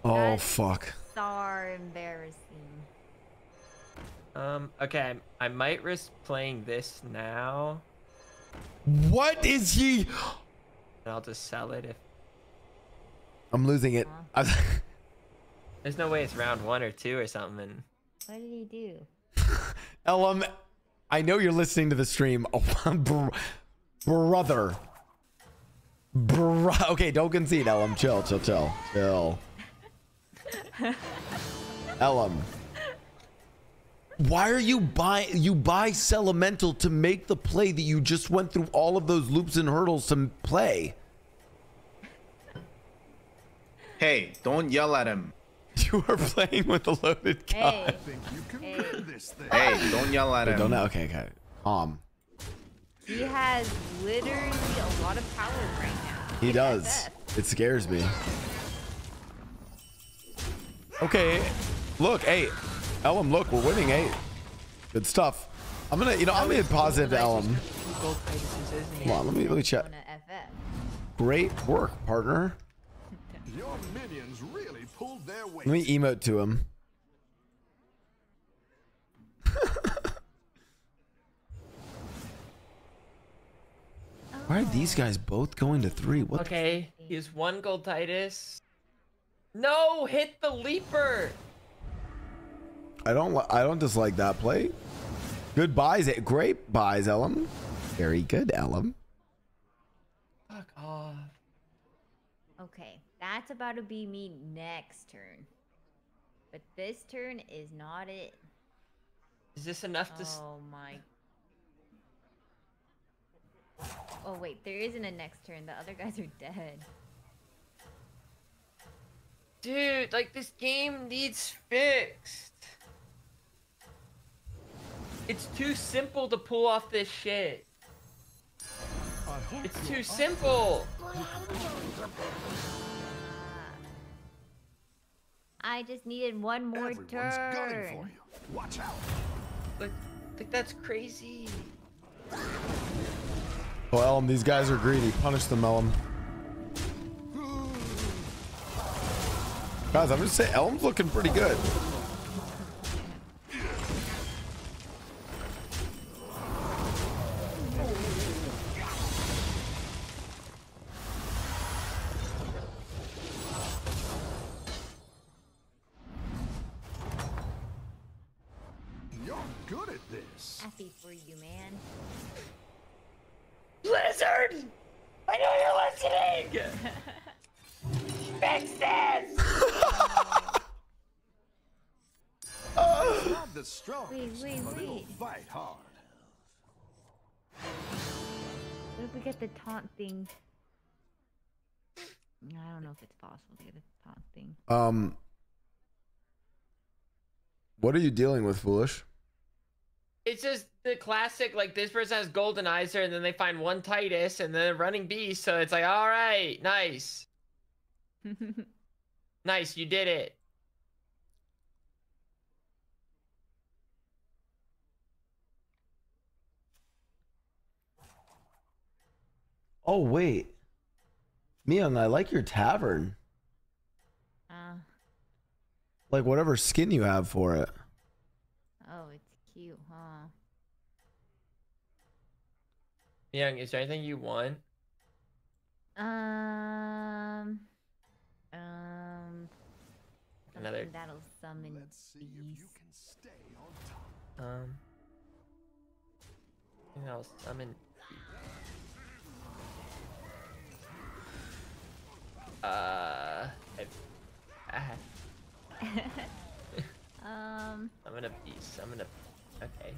Oh, fuck. Are embarrassing. Um, okay, I might risk playing this now. What is he? And I'll just sell it if I'm losing it. Uh-huh. There's no way it's round one or two or something. And... What did he do? Elam, I know you're listening to the stream. Oh, br brother. Bro okay, don't concede, Elam. Chill, chill, chill, chill. Elam, why are you buy you buy Elemental to make the play that you just went through all of those loops and hurdles to play? Hey, don't yell at him. You are playing with a loaded gun. Hey, hey. hey don't yell at him. Don't know. Okay, okay. Um, he has literally a lot of power right now. He does. It scares me. Okay, look, hey, Elam, look, we're winning, hey. Good stuff. I'm gonna, you know, I'm gonna be positive to Elam. Come on, let me, let me check. Great work, partner. Your minions really pulled their weight. Let me emote to him. Why are these guys both going to three? What? Okay, he's one gold Titus. No, hit the leaper. I don't I don't dislike that play. Good buys, great buys, Elam. Very good, Elam. Fuck off. Okay, that's about to be me next turn. But this turn is not it. Is this enough to Oh my. Oh wait, there isn't a next turn. The other guys are dead. Dude, like this game needs fixed. It's too simple to pull off this shit. It's too simple. I just needed one more Everyone's turn. Gunning for you. Watch out. Like, like that's crazy. Oh, Elam, these guys are greedy. Punish them, Elam. Guys, I'm just saying, Elm's looking pretty good. You're good at this. Happy for you, man. Blizzard! I know you're listening! Fix this! Not the strongest, wait, wait, wait. Fight hard. What if we get the taunt thing? I don't know if it's possible to get the taunt thing. Um, what are you dealing with, Foolish? It's just the classic, like this person has Goldenizer, and then they find one Titus, and then a running Beast. So it's like, all right, nice. Nice, you did it. Oh wait, Miyoung, I like your tavern. Uh, like whatever skin you have for it. Oh, it's cute, huh? Miyoung, is there anything you want? Um, um, another that'll summon. Let's see if you can stay on top. Um, I think I'll summon. Uh, ah. um, I'm gonna beast. I'm gonna. Okay.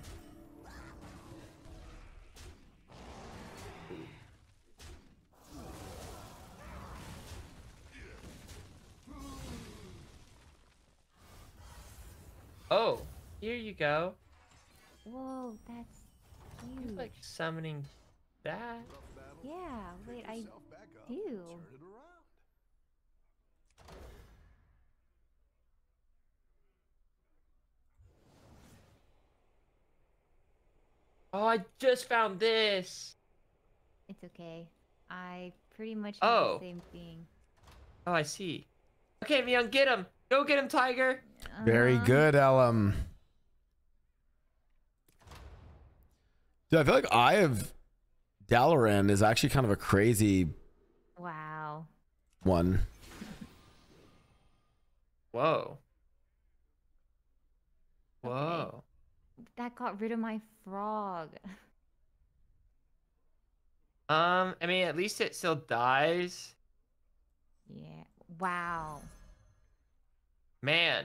Oh, here you go. Whoa, that's huge. You're like summoning that. Yeah, wait, I do. Oh, I just found this. It's okay. I pretty much have oh. the same thing. Oh, I see. Okay, Miyoung, get him. Go get him, Tiger. Very um, good, Elam. Dude, I feel like Eye of Dalaran is actually kind of a crazy. Wow. One. Whoa. Whoa. Okay. That got rid of my frog. Um, I mean, at least it still dies. Yeah. Wow. Man.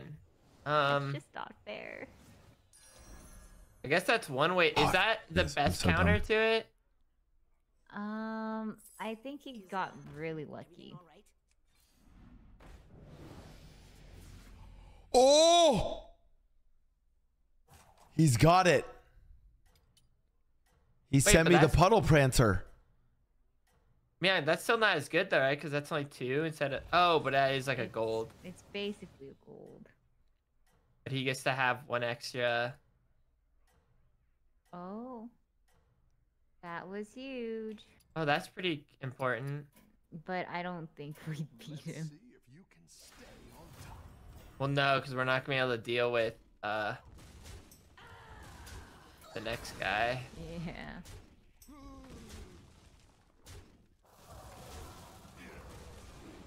Um. It's just not fair. I guess that's one way. Is that the yes, best so counter dumb. to it? Um, I think he got really lucky. Oh! He's got it. He Wait, sent me the Puddle Prancer. Man, that's still not as good though, right? Because that's only two instead of... Oh, but that is like a gold. It's basically a gold. But he gets to have one extra. Oh. That was huge. Oh, that's pretty important. But I don't think we beat him. Well, no, because we're not going to be able to deal with... uh. The next guy. Yeah.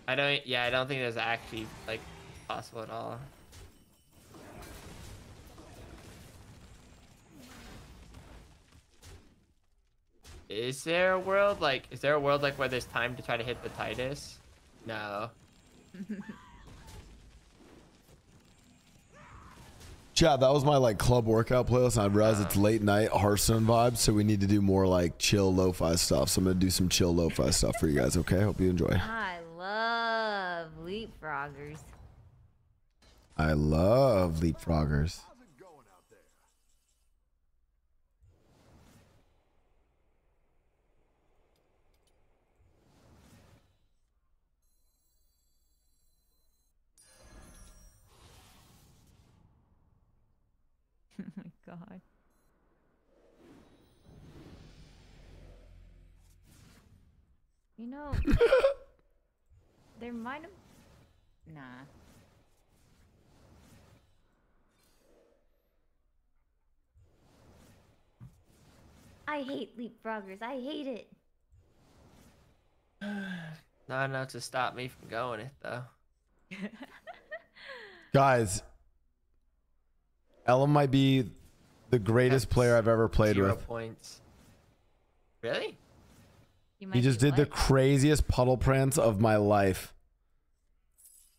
I don't. Yeah, I don't think that's actually like possible at all. Is there a world like? Is there a world like where there's time to try to hit the Titus? No. Chad, that was my like club workout playlist, and I realized um, it's late night Hearthstone vibes, so we need to do more like chill lo-fi stuff. So I'm gonna do some chill lo-fi stuff for you guys. Okay, hope you enjoy. I love leapfroggers. I love leapfroggers. God. You know, there might have. Nah. I hate leapfroggers. I hate it. Not enough to stop me from going it, though. Guys, Elam might be the greatest player I've ever played Zero with. Points. Really? You might he just did what? the craziest puddle prance of my life.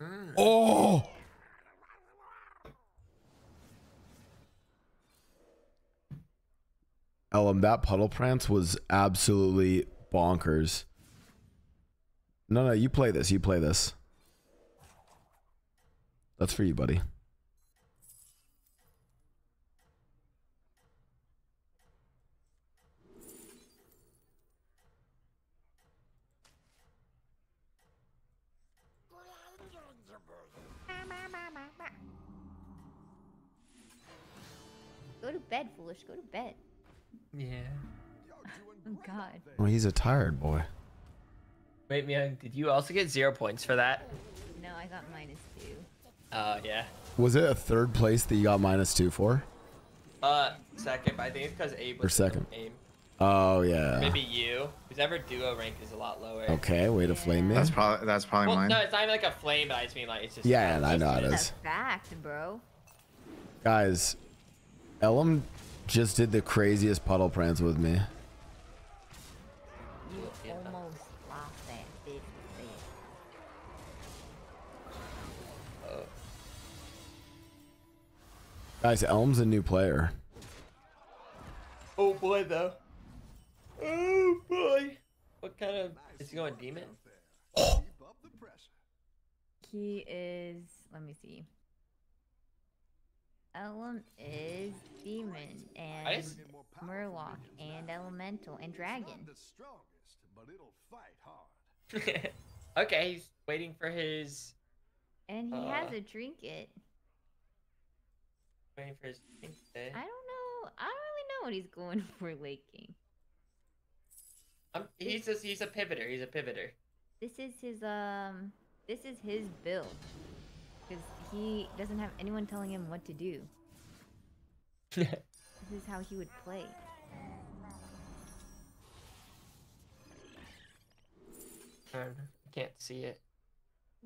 Mm. Oh! Elam, that puddle prance was absolutely bonkers. No, no, you play this. You play this. That's for you, buddy. Go to bed, Foolish. Go to bed. Yeah. Oh, God. Well, he's a tired boy. Wait, Miyoung, did you also get zero points for that? No, I got minus two. Oh, uh, yeah. Was it a third place that you got minus two for? Uh, second, but I think it's because Abe was second. Aim. Oh, yeah. Maybe you. Because ever duo rank is a lot lower. Okay, way to yeah. flame me. That's probably, that's probably well, mine. No, it's not even like a flame, but I just mean like it's just... Yeah, I know it is. That's a fact, bro. Guys, Elam just did the craziest Puddle Prancer with me. You almost lost that big thing. Oh. Guys, Elam's a new player. Oh boy, though. Oh boy. What kind of... Is he going demon? He is... Let me see. Elam is demon, and just... Murloc, and elemental, and dragon. Okay, he's waiting for his... And he uh, has a trinket. Waiting for his trinket. I don't know. I don't what he's going for laking. Um, he's just he's a pivoter. He's a pivoter. This is his um this is his build. Because he doesn't have anyone telling him what to do. This is how he would play. I um, can't see it.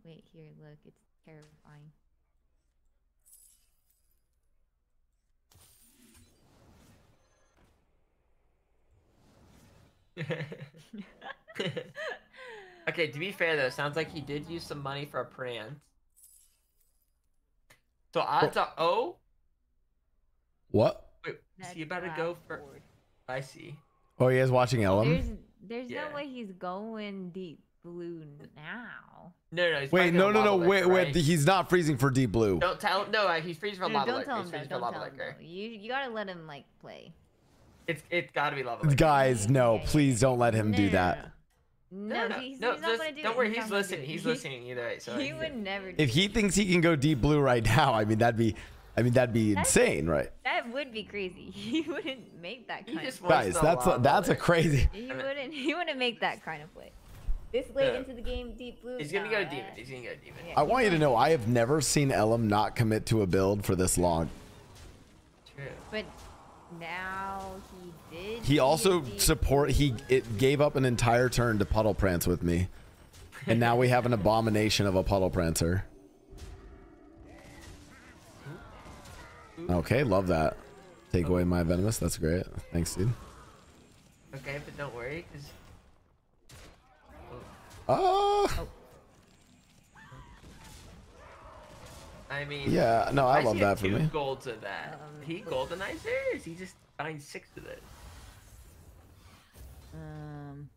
Wait, here, look, it's terrifying. Okay, to be fair though, sounds like he did use some money for a prance. So odds are oh. What? Wait, is he about to go for? I see. Oh, he is watching Elam. There's, there's yeah. no way he's going deep blue now. No, no. He's wait, no, no, no. Wait, liquor, wait. Right? He's not freezing for deep blue. Don't tell. No, uh, he's freezing for no, lava. Don't tell him that. Don't tell him. You, you gotta let him like play. It's it's gotta be level. Guys, no, please don't let him no, do that. No, no, no. He's, no he's not just, do don't it. worry, he's, he's listening. He's listening either way. So he would never. Do if he thinks he can go deep blue right now, I mean that'd be, I mean that'd be that's, insane, right? That would be crazy. He wouldn't make that kind of play. Guys, that's a, that's a crazy. He wouldn't. He wouldn't make that kind of play. This late yeah. into the game, deep blue. He's gonna go demon. He's gonna go demon. Yeah, I want you to know, I have never seen Elam not commit to a build for this long. True. But. Now he did. He also support. He it gave up an entire turn to Puddle Prance with me, and now we have an abomination of a Puddle Prancer. Okay, love that. Take away my venomous. That's great. Thanks, dude. Okay, but don't worry. Cause... Oh. Uh... oh. I mean, yeah, no, I, I love see that for me. Golds of that. Um, he Goldenizer? Is he just finds six of it? Um.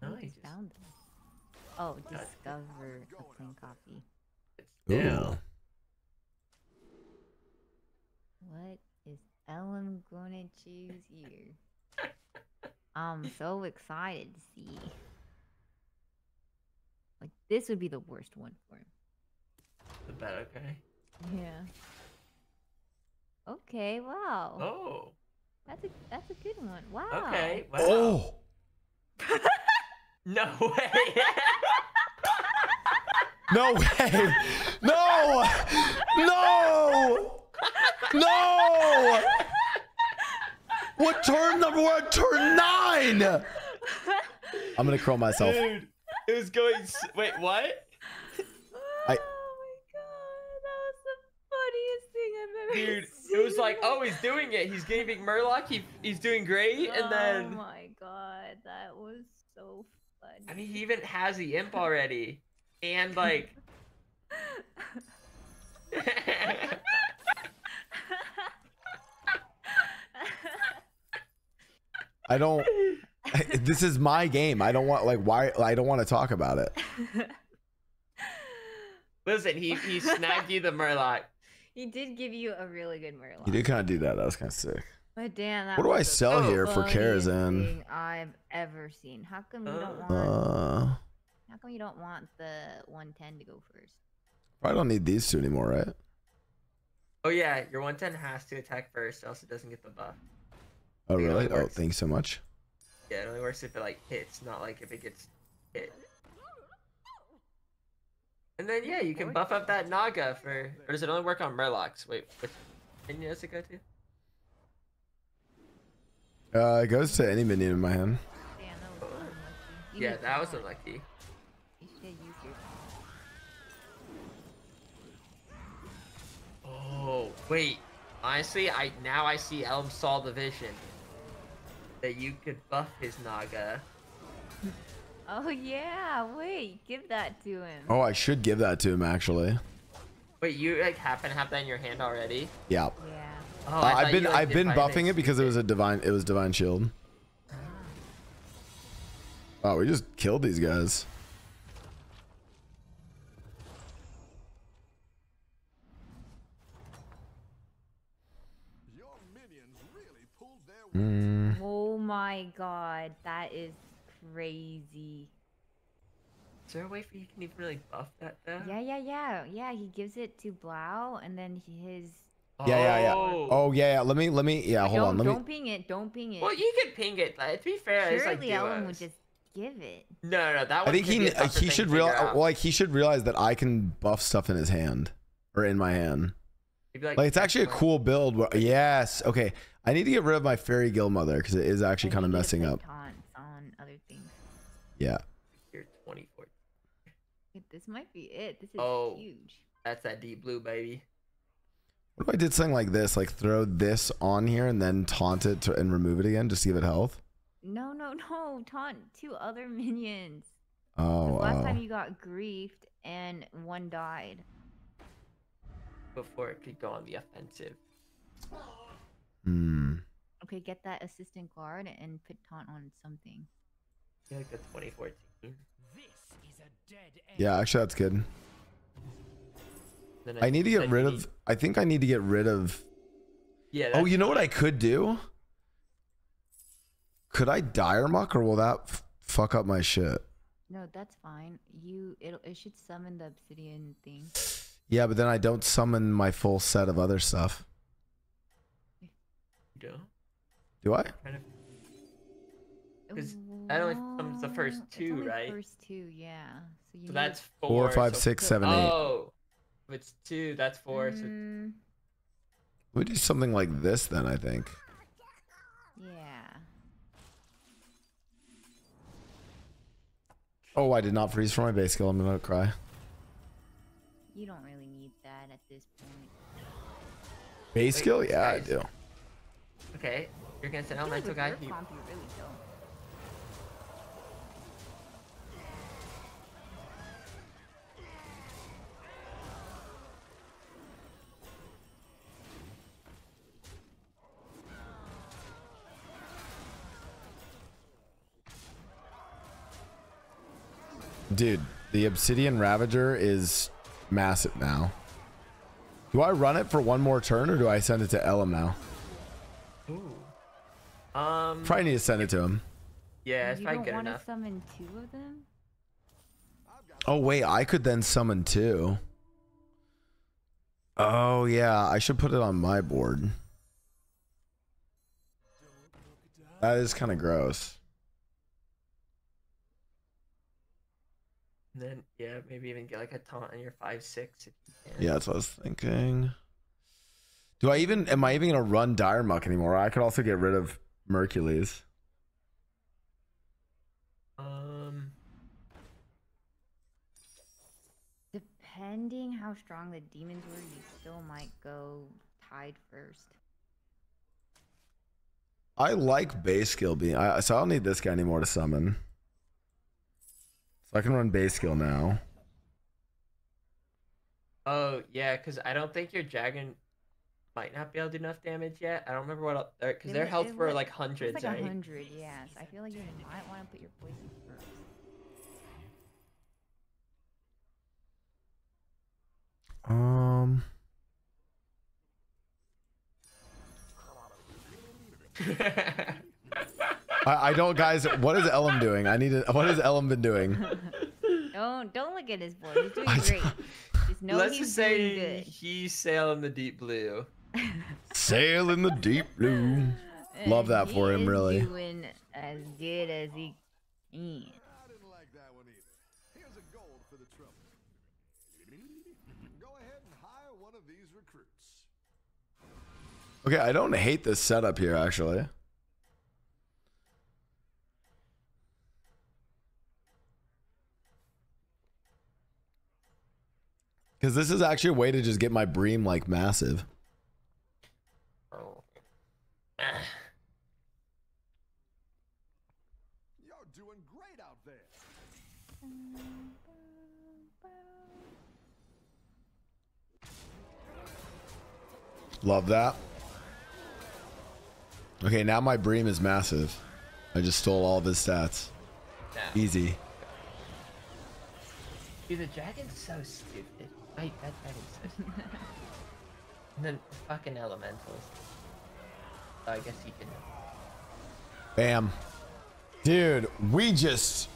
No, he just... found them. Oh, discover a plain copy. Yeah. What is Elam gonna choose here? I'm so excited to see. Like, this would be the worst one for him. Is that okay? Yeah. Okay, wow. Oh. That's a, that's a good one. Wow. Okay, wow. Oh. No way. No way. No. No. No. What turn number one? Turn nine. I'm going to curl myself. Dude. It was going. Wait, what? I... Oh my god, that was the funniest thing I've ever Dude, seen. Dude, it was like, oh, he's doing it. He's getting big Murloc. He, he's doing great, oh and then. Oh my god, that was so funny. I mean, he even has the imp already, and like. I don't. This is my game. I don't want like why I don't want to talk about it. Listen, he he snagged you the Murloc. He did give you a really good Murloc. He did kind of do that. That was kind of sick. But damn, that what do I sell here for Karazhan? I've ever seen. How come you don't want? Uh, how come you don't want the one ten to go first? I don't need these two anymore, right? Oh yeah, your one ten has to attack first, else it doesn't get the buff. Oh really? Oh, thanks so much. Yeah, it only works if it like hits, not like if it gets hit. And then yeah, you can buff up that Naga for. Or does it only work on Murlocs? Wait, which minion does it go to? Uh, it goes to any minion in my hand. Damn, that was unlucky. You yeah, that was unlucky. You should have used your phone. Oh wait, honestly, I now I see Elm saw the vision. That you could buff his Naga. Oh yeah, wait, give that to him. Oh, I should give that to him actually. Wait, you like happen to have that in your hand already? Yeah. Yeah. Oh, uh, I've been you, like, I've been buffing it because it was a divine it was divine shield. Oh, wow, we just killed these guys. Your minions really pulled their mm. Oh my god, that is crazy. Is there a way for you can even really buff that though? Yeah, yeah, yeah, yeah. He gives it to Blau, and then his. Yeah, yeah, yeah. Oh, yeah, yeah. Let me, let me. Yeah, hold on. Let me. Don't ping it. Don't ping it. Well, you could ping it. Like, to be fair, surely like Elam would just give it. No, no, no that. One I think he uh, he should real well, like he should realize that I can buff stuff in his hand or in my hand. Like, like it's actually a cool build. Where, yes. Okay. I need to get rid of my fairy gill mother because it is actually kind of messing up. Yeah. You're twenty-four. This might be it. This is oh, huge. That's that deep blue, baby. What if I did something like this? Like throw this on here and then taunt it to, and remove it again just to give it health? No, no, no. Taunt two other minions. Oh. Last oh. time you got griefed and one died. Before it could go on the offensive. Hmm. Okay, get that assistant guard and put taunt on something. I feel like that's twenty fourteen. This is a dead end. Yeah, actually that's good. I, I need to get rid need... of I think I need to get rid of Yeah. Oh, you know what I could do? Could I Dire Muck or will that f fuck up my shit? No, that's fine. You it'll it should summon the obsidian thing. Yeah, but then I don't summon my full set of other stuff. You don't? Do I? Kind of... Because that only comes the first two, right? First two, yeah. So, you so that's four. Four, five, so six, seven, eight. Oh, if it's two. That's four. Mm. So we do something like this then, I think. Yeah. Oh, I did not freeze for my base skill. I'm gonna cry. You don't really need that at this point. Base Wait, skill? Yeah, guys. I do. Okay, you're gonna say elemental guy. You really don't. Dude, the Obsidian Ravager is massive now. Do I run it for one more turn or do I send it to Elam now? Ooh. Um, probably need to send it to him. Yeah, it's probably good enough. You don't want to summon two of them? Oh, wait, I could then summon two. Oh, yeah, I should put it on my board. That is kind of gross. And then yeah, maybe even get like a taunt on your five six if you can. Yeah, that's what I was thinking. Do I even am I even gonna run Dire Muck anymore? I could also get rid of Mercules. Um Depending how strong the demons were, you still might go tied first. I like base skill being I so I don't need this guy anymore to summon. So I can run base skill now. Oh, yeah, because I don't think your dragon might not be able to do enough damage yet. I don't remember what... Because their health were like hundreds, like right? Like one hundred, yes. I feel like you might want to put your poison first. Um... I, I don't, guys. What is Elam doing? I need to. What has Elam been doing? Don't don't look at his boy. He's doing great. Just know Let's he's just say doing good. He's sailing the deep blue. Sailing the deep blue. Love that he for him, really. Doing as good as he can. I didn't like that one either. Here's a gold for the trouble. Go ahead and hire one of these recruits. Okay, I don't hate this setup here, actually. Because this is actually a way to just get my Bream, like, massive. Oh. You're doing great out there. Love that. Okay, now my Bream is massive. I just stole all of his stats. Nah. Easy. Dude, the dragon's so stupid. Wait, that dragon's so stupid. The fucking elementals. So I guess you can. Bam. Dude, we just.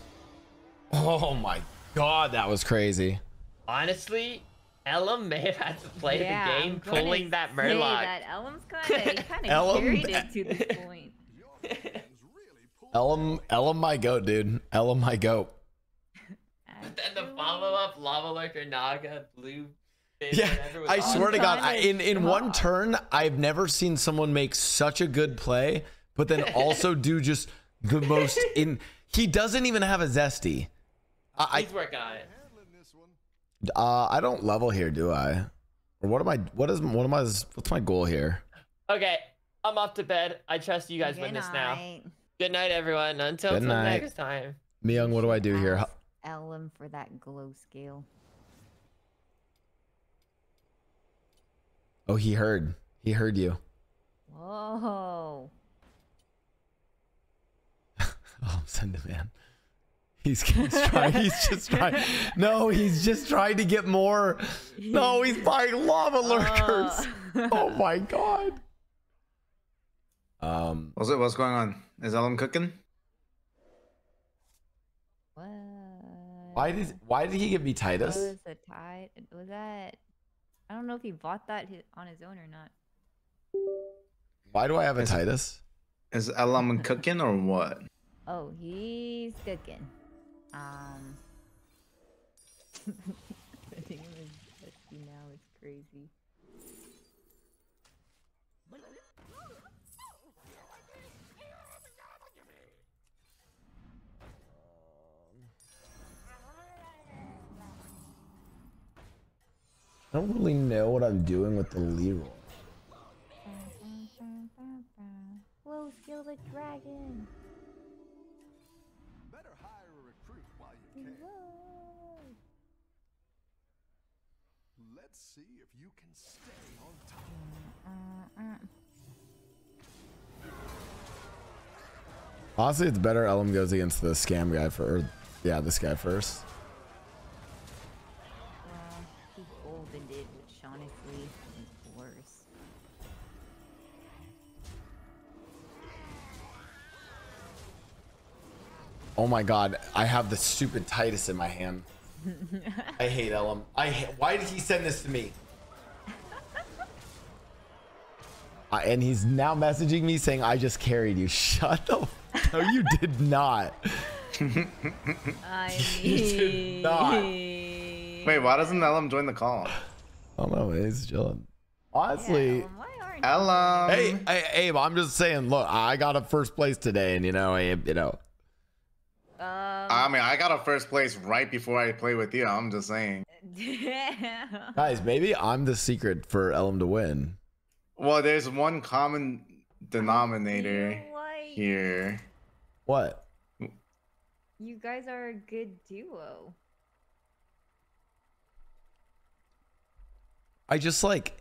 Oh my god, that was crazy. Honestly, Elam may have had to play yeah, the game pulling that Murloc. That Elam's kind of kind of carried it to this point. Elam, Elam, my goat, dude. Elam, my goat. But then the follow-up Lava Lurker, Naga, Blue. Yeah, I swear to God, I, in in one turn, I've never seen someone make such a good play, but then also do just the most. In he doesn't even have a zesty. I, He's working on it. Uh, I don't level here, do I? Or what am I? What is? What am I? What's my goal here? Okay, I'm off to bed. I trust you guys. Good win night. This now. Good night, everyone. Until, until next time. Miyoung, what do I do here? Elam for that glow scale. Oh, he heard. He heard you. Whoa. Oh, send him in. He's, he's trying. He's just trying. No, he's just trying to get more. No, he's buying lava lurkers. Uh. Oh my god. Um. What's it? What's going on? Is Elam cooking? What? Why did Why did he give me Titus? Was a tie? Was that? I don't know if he bought that on his own or not. Why do I have a is, Titus? Is Elam cooking or what? Oh, he's cooking. Um, I think it was zesty now. It's crazy. I don't really know what I'm doing with the Leroy. Whoa, skill the dragon. Better hire a recruit while you can. Whoa. Let's see if you can stay on top. Uh, uh, uh. Honestly, it's better Elam goes against the scam guy for, or, yeah, this guy first. Oh my god, I have the stupid Titus in my hand. I hate Elam. I ha why did he send this to me? uh, and he's now messaging me saying I just carried you. Shut up. No, you did not. I you did not. Wait, why doesn't Elam join the call? I don't know, he's chilling. Honestly. Yeah, Elam. Hey, hey, Abe, I'm just saying, look, I got a first place today, and you know, Abe, you know. Um, I mean, I got a first place right before I play with you. I'm just saying. Damn. Guys, maybe I'm the secret for Elam to win. Well, there's one common denominator like... here. What? You guys are a good duo. I just like...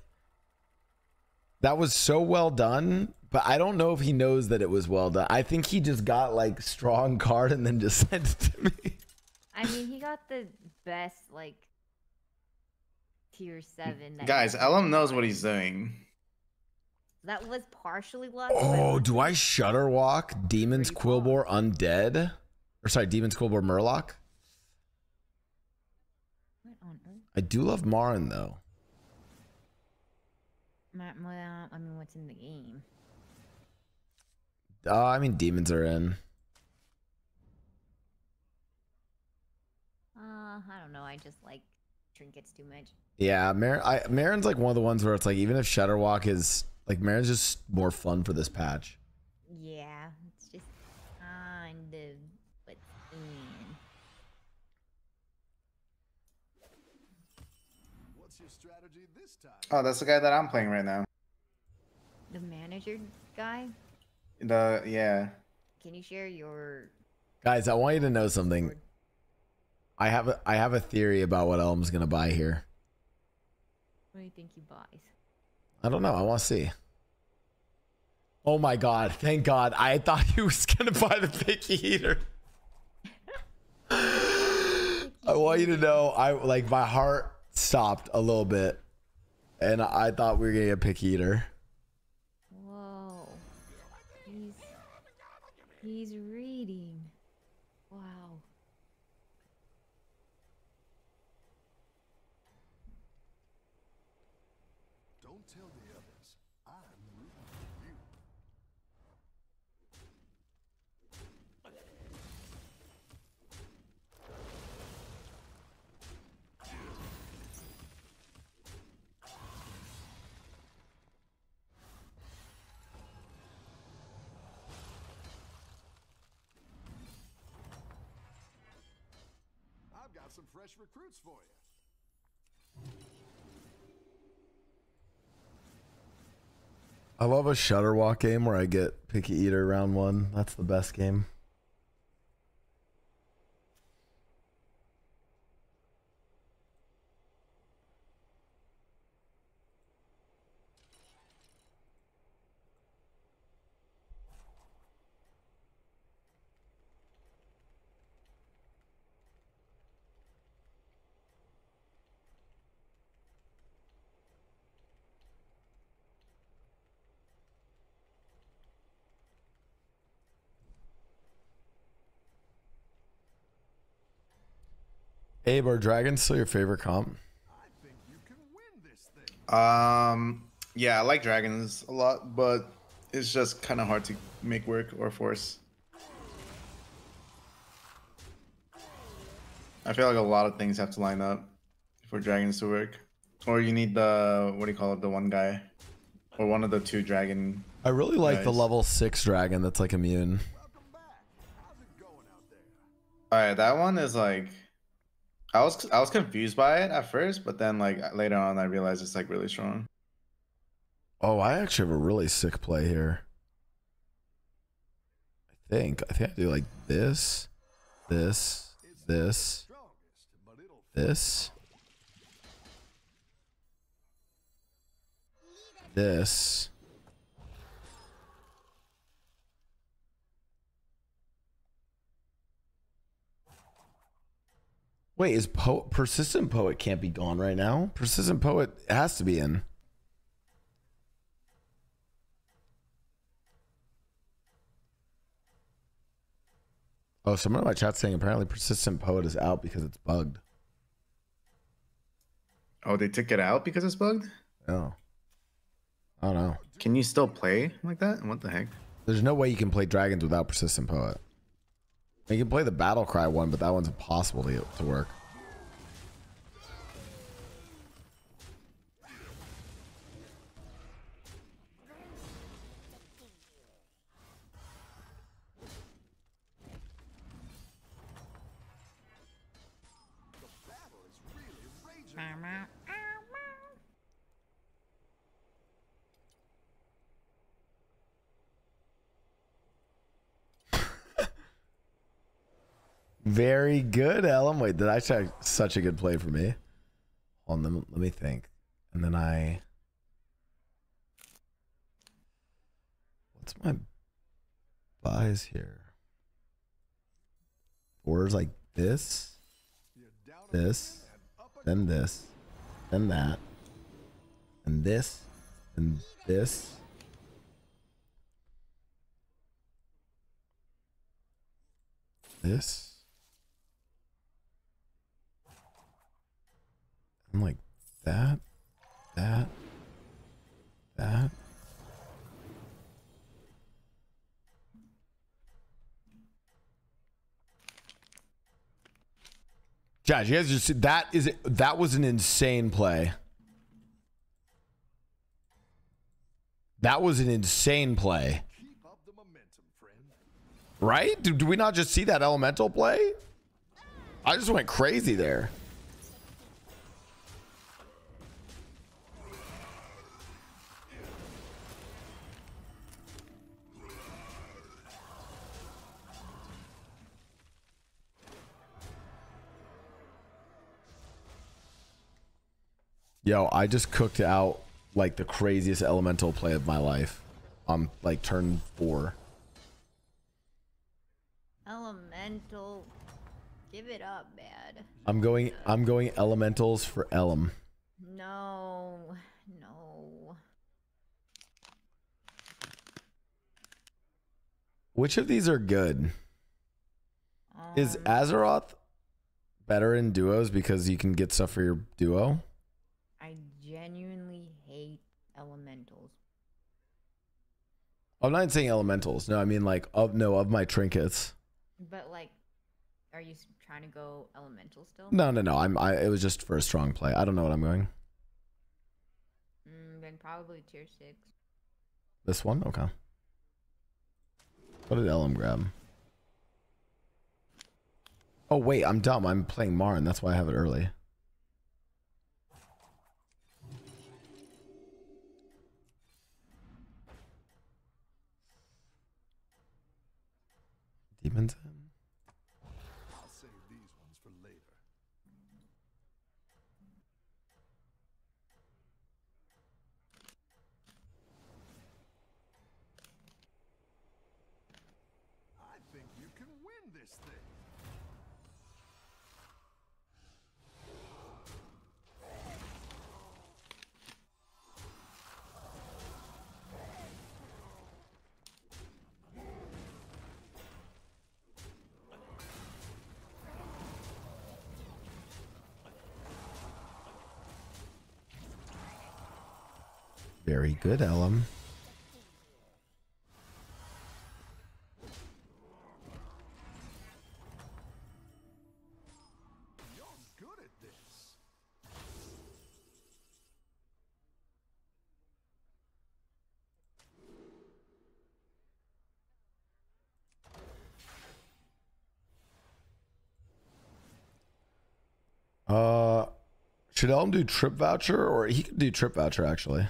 That was so well done. But I don't know if he knows that it was well done. I think he just got like strong card and then just sent it to me. I mean, he got the best like tier seven. That Guys, Elam knows what he's doing. That was partially lucky. Oh, do I shutter walk Demon's Quilboar Undead? Or sorry, Demon's Quilboar Murloc? What on earth? I do love Marin though. I mean, what's in the game? Uh, I mean, demons are in. Uh, I don't know. I just like trinkets too much. Yeah, Mar I, Marin's like one of the ones where it's like, even if Shadowwalk is like, Marin's just more fun for this patch. Yeah, it's just kind of but in. What's your strategy this time? Oh, that's the guy that I'm playing right now. The manager guy? The yeah. Can you share your? Guys, I want you to know something. I have a, I have a theory about what Elm's gonna buy here. What do you think he buys? I don't know. I want to see. Oh my god! Thank God! I thought he was gonna buy the Picky Eater. I want you to know, I like my heart stopped a little bit, and I thought we were gonna get a Picky Eater. Whoa! He's he's reading. Wow. Don't tell the others. I'm rooting for you. I've got some fresh recruits for you. I love a Shutterwalk game where I get Picky Eater round one. That's the best game. Abe, are dragons still your favorite comp? I think you can win this thing. Um, yeah, I like dragons a lot, but it's just kind of hard to make work or force. I feel like a lot of things have to line up for dragons to work, or you need the what do you call it, the one guy, or one of the two dragon. I really like guys. The level six dragon that's like immune. Welcome back. How's it going out there? All right, that one is like. I was I was confused by it at first, but then like later on I realized it's like really strong. Oh, I actually have a really sick play here. I think I think I do like this, this, this, this, this. Wait, is po Persistent Poet can't be gone right now? Persistent Poet has to be in. Oh, someone in my chat saying apparently Persistent Poet is out because it's bugged. Oh, they took it out because it's bugged? Oh. I don't know. Can you still play like that? What the heck? There's no way you can play Dragons without Persistent Poet. You can play the Battle Cry one, but that one's impossible to, to work. The battle is really raging. Very good, Elam. Wait, did I check? Such a good play for me. Hold on, let me think. And then I. What's my buys here? Words like this, this, then this, then that, and this, and this. This. I'm like that, that, that. Josh, you guys just that is that was an insane play. That was an insane play. Keep up the momentum, friend. Right? Do, do we not just see that elemental play? I just went crazy there. Yo, I just cooked out like the craziest elemental play of my life. I'm um, like turn four. Elemental, give it up, man. I'm going. I'm going elementals for Elam. No, no. Which of these are good? Um, Is Azeroth better in duos because you can get stuff for your duo? Genuinely hate elementals. I'm not saying elementals. No, I mean like of no of my trinkets. But like, are you trying to go elemental still? No, no, no. I'm. I. It was just for a strong play. I don't know what I'm going. Mm, then probably tier six. This one, okay. What did Elam grab? Oh wait, I'm dumb. I'm playing Marn. That's why I have it early. Demons in. I'll save these ones for later. I think you can win this thing. Very good, Elam. You're good at this. Uh, should Elam do trip voucher, or he could do trip voucher actually?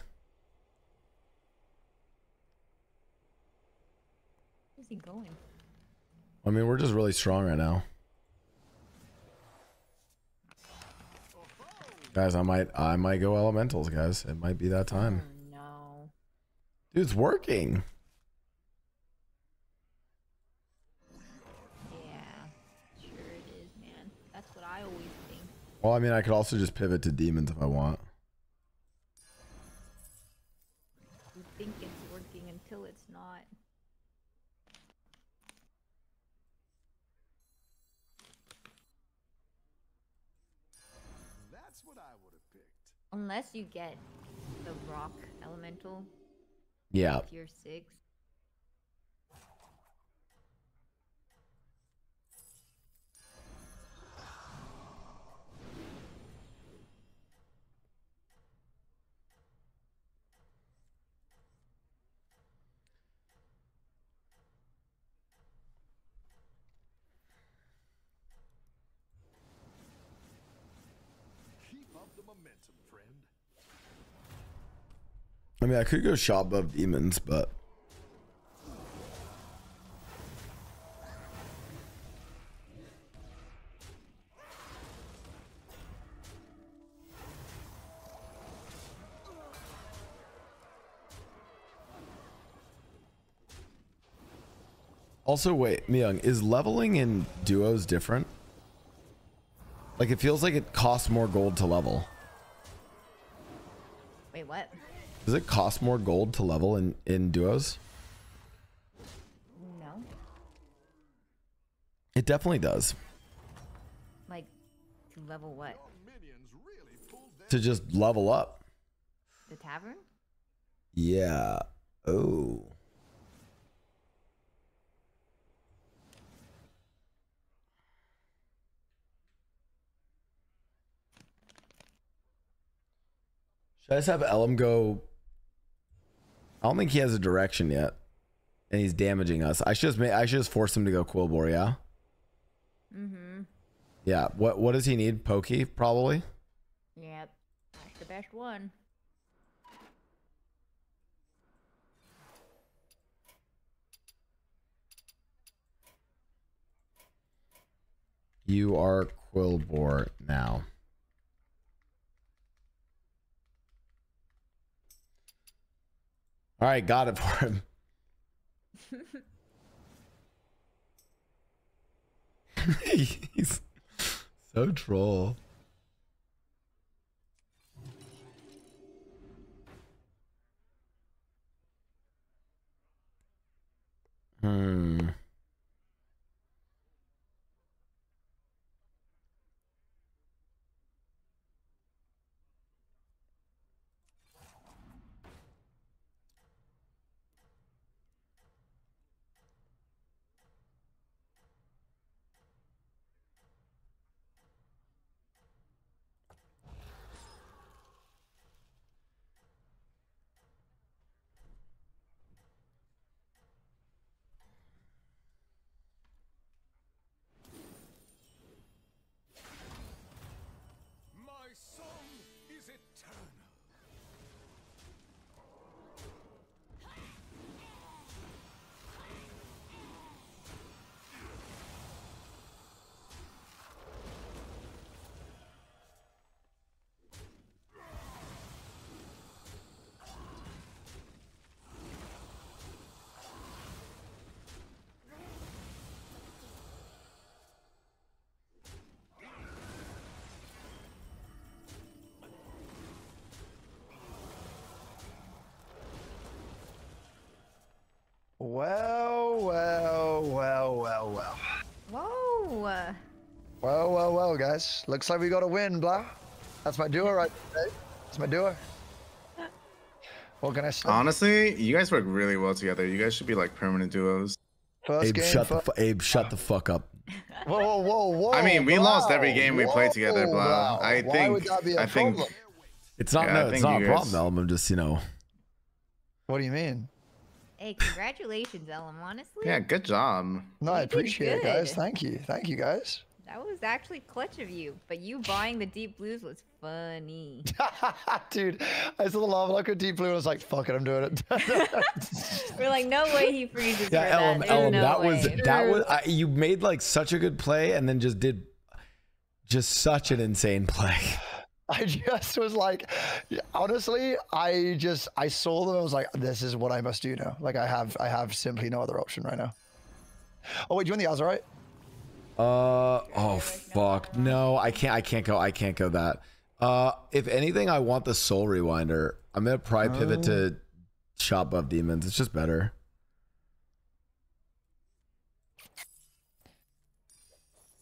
Going. I mean, we're just really strong right now, guys. I might, I might go elementals, guys. It might be that time. Oh, no, dude, it's working. Yeah, sure it is, man. That's what I always think. Well, I mean, I could also just pivot to demons if I want. You think it's working until it's not. Unless you get the rock elemental. Yeah. Tier six. I mean, I could go shop of demons, but also wait, Miyoung, is leveling in duos different? Like it feels like it costs more gold to level. Wait, what? Does it cost more gold to level in, in duos? No. It definitely does. Like, to level what? To just level up. The tavern? Yeah. Oh. Should I just have Elam go? I don't think he has a direction yet, and he's damaging us. I should just make, I should just force him to go Quilboar, yeah? Mm-hmm. Yeah. What What does he need? Pokey, probably. Yeah, that's the best one. You are Quilboar now. All right, got it for him. He's so troll. Hmm. Well, well, well, well, well. Whoa. Well, well, well, guys. Looks like we got a win, Blau. That's my doer right there. That's my doer. What can I say? Honestly, you guys work really well together. You guys should be like permanent duos. First Abe, game, shut the Abe, shut the fuck up. Whoa, whoa, whoa, whoa. I mean, we Blau. lost every game we whoa, played together, Blau. Blau. I think. Why would that be a I problem? Think, it's not, yeah, no, it's not a guys... problem, I'm just, you know. What do you mean? Hey, congratulations, Elam, honestly. Yeah, good job. No, I appreciate it, guys. Thank you. Thank you, guys. That was actually clutch of you, but you buying the deep blues was funny. Dude, I saw the lava locker deep blue and I was like, fuck it, I'm doing it. We're like, no way he freezes. Yeah, Elam, Elam, that was, that was, I, you made like such a good play and then just did just such an insane play. I just was like, honestly, I just, I saw them. I was like, this is what I must do now. Like I have, I have simply no other option right now. Oh wait, do you want the Azurite? Uh, oh fuck. No, I can't, I can't go. I can't go that. Uh, if anything, I want the Soul Rewinder. I'm going to probably pivot oh. to Shop Buff Demons. It's just better.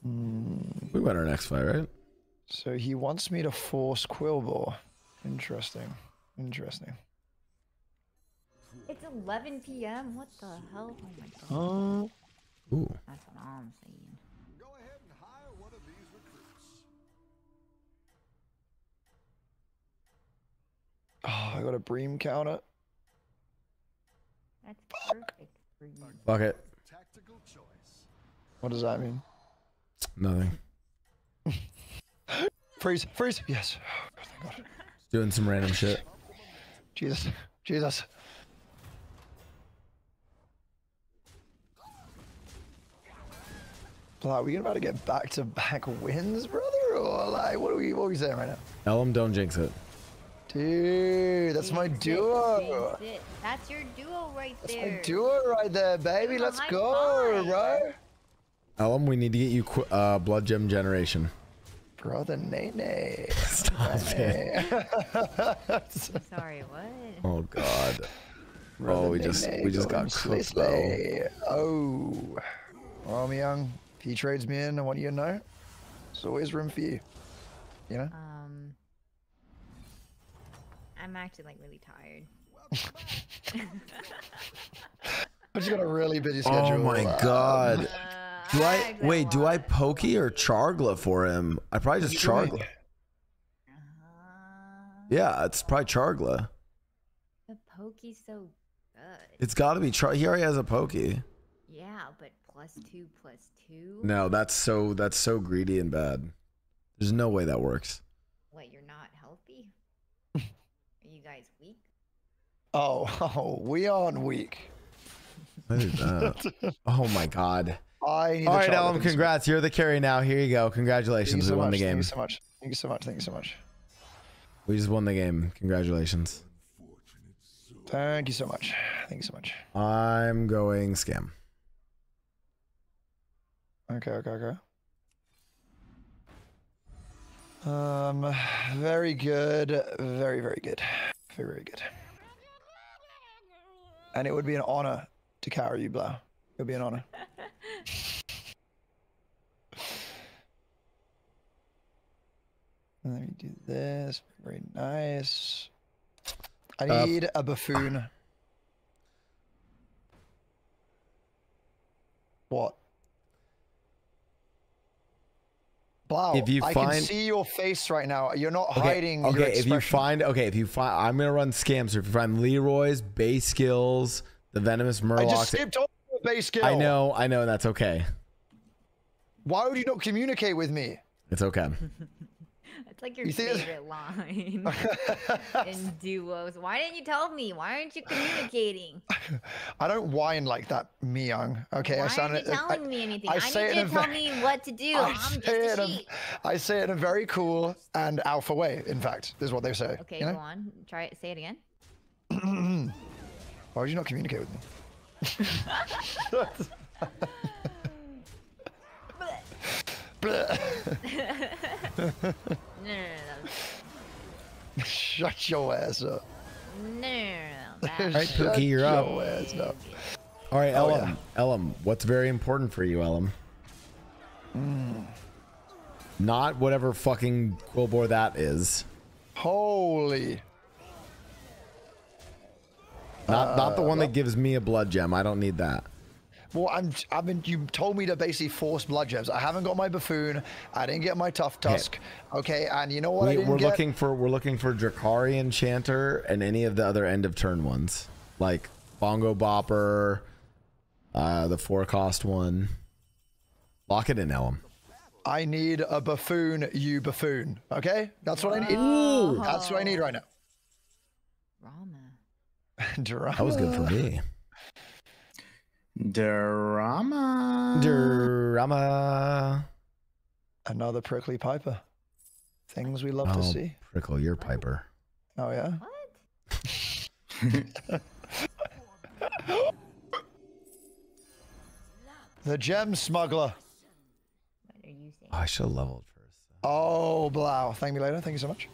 Mm. We win our next fight, right? So he wants me to force Quilboar. Interesting. Interesting. It's eleven P M What the hell? Oh my god. Uh, ooh. That's what I'm saying. Go ahead and hire one of these recruits. Oh, I got a Bream Counter. That's perfect for you. Fuck it. Tactical choice. What does that mean? Nothing. Freeze, freeze, yes. Oh, God, thank God. Doing some random shit. Jesus, Jesus. Blau, are we about to get back to back wins, brother? Or like, what are we, what are we saying right now? Elam, don't jinx it. Dude, that's my duo. That's your duo right there. That's my duo right there, baby. Let's go, bro. Elam, we need to get you uh, Blood Gem Generation. Brother Nene. Stop Nene. It. Sorry, what? Oh god. Brother oh, we Nene just we just got cooked though. Oh. Well, Miyoung, if he trades me in, I want you to know, there's always room for you. You know? Um. I'm actually like really tired. I just got a really busy schedule. Oh my um, god. Uh, Do I, I wait, do I Pokey or Chargla for him? I probably just Chargla. Uh, Yeah, it's probably Chargla. The Pokey's so good. It's got to be Char. He already has a Pokey. Yeah, but plus two, plus two. No, that's so that's so greedy and bad. There's no way that works. What? You're not healthy? Are you guys weak? Oh, oh we on weak. What is that? Oh my God. I need All right, Elam, congrats. You're the carry now. Here you go. Congratulations. So we won much. the game. Thank you so much. Thank you so much. Thank you so much. We just won the game. Congratulations. Thank you so much. Thank you so much. I'm going scam. Okay, okay, okay. Um, very good. Very, very good. Very, very good. And it would be an honor to carry you, Blau. It would be an honor. Let me do this. Very nice. I need uh, a buffoon. What? Wow, if you I find, can see your face right now. You're not okay, hiding okay, your Okay, if you find... Okay, if you find... I'm going to run scams. So if you find Leroy's, base skills, the Venomous Murloc... I just skipped over the base skill. I know, I know, that's okay. Why would you not communicate with me? It's okay. It's like your you favorite line in duos. Why didn't you tell me? Why aren't you communicating? I don't whine like that, Miyoung. Okay, Why I sound aren't you telling I, me anything? I, I say need you to tell me what to do. I I'm just a sheep. A, I say it in a very cool and alpha way, in fact, is what they say. Okay, you know? Go on. Try it. Say it again. Why would you not communicate with me? No, no, no, no. Shut your ass up. No, no, no, no. All right, Pookie, you're up. All right, oh, Elam. Yeah. Elam, what's very important for you, Elam? Mm. Not whatever fucking Quilboar that is. Holy. Not uh, not the one well, that gives me a blood gem. I don't need that. Well, I'm, I've been, you told me to basically force blood gems. I haven't got my buffoon. I didn't get my tough tusk. Okay, okay and you know what? We, I didn't we're get? looking for we're looking for Drakari Enchanter and any of the other end of turn ones, like Bongo Bopper, uh, the four cost one. Lock it in, Elam. I need a buffoon, you buffoon. Okay, that's what oh. I need. Ooh. That's what I need right now. Drama. Drama. That was good for me. Drama. Drama. Another Prickly Piper. Things we love oh, to see. Prickle your Piper. Oh, yeah? What? The Gem Smuggler. What are you saying? Oh, I should have leveled first. Oh, Blau. Thank me later. Thank you so much.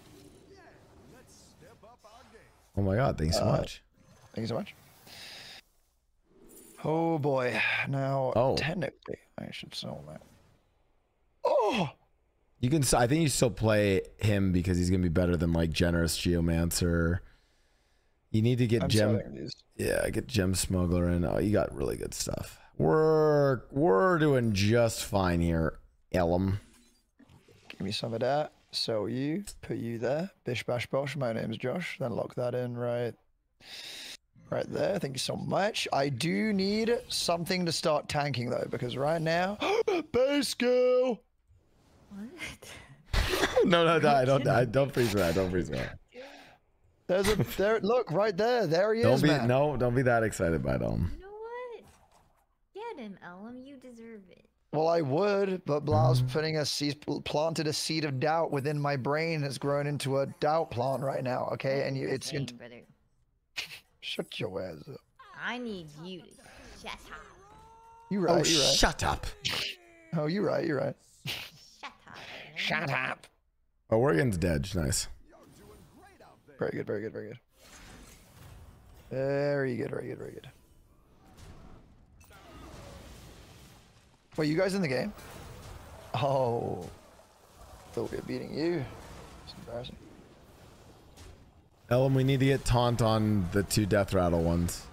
Yeah, let's step up our game. Oh, my God. Thank you so uh, much. Thank you so much. Oh boy! Now, oh. technically, I should sell that. Oh, you can. I think you still play him because he's gonna be better than like Generous Geomancer. You need to get I'm gem. Yeah, get Gem Smuggler in. Oh, you got really good stuff. We're we're doing just fine here, Elam. Give me some of that. Sell you. Put you there. Bish bash bosh. My name's Josh. Then lock that in right. Right there, thank you so much. I do need something to start tanking though, because right now, base skill. What? no, no, die! Don't die! Don't freeze me! Don't freeze me! There's a there. Look right there. There he don't is. Don't be man. no. Don't be that excited by it, Elam. You know what? Get him, Elam. You deserve it. Well, I would, but Blau's mm. putting a seed, planted a seed of doubt within my brain. Has grown into a doubt plant right now. Okay, and you, it's. Saying, brother. Shut your ass up. I need you to shut up. You right, oh, you right. Shut up. Oh, you right, you right. Shut up. Shut up. Oh, Oregon's dead. Nice. Very good, very good, very good. Very good, very good, very good. Wait, you guys in the game? Oh. Thought we were beating you. It's embarrassing. Elam, we need to get taunt on the two death rattle ones.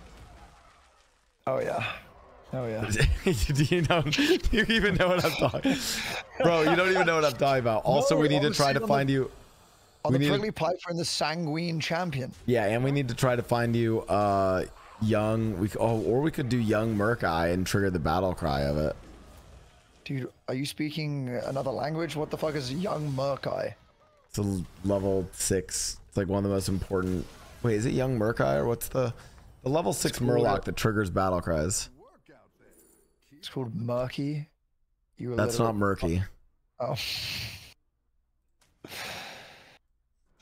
Oh yeah, oh yeah. Do you know? Do you even know what I'm talking? Bro, you don't even know what I'm talking about. Also, no, we need to try to find the... you. Oh, the Prickly Piper and the Sanguine Champion. Yeah, and we need to try to find you uh, young. We oh, or we could do young Murky and trigger the battle cry of it. Dude, are you speaking another language? What the fuck is young Murky? It's a level six. It's like one of the most important. Wait, is it young Murky or what's the the level six Murloc that triggers battle cries? It's called Murky. You That's not Murky. Oh.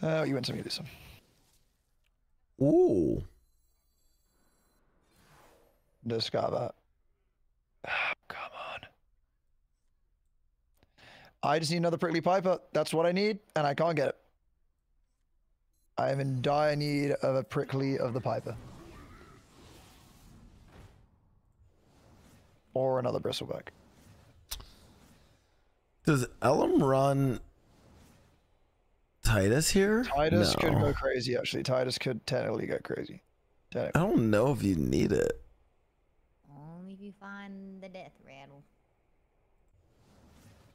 Uh, you went to me this one. Ooh. Discover. Oh, come on. I just need another Prickly Piper. That's what I need, and I can't get it. I am in dire need of a Prickly of the Piper. Or another Bristleback. Does Elam run Titus here? Titus no. could go crazy, actually. Titus could technically go crazy. Technically. I don't know if you need it. Only if you find the death rattle.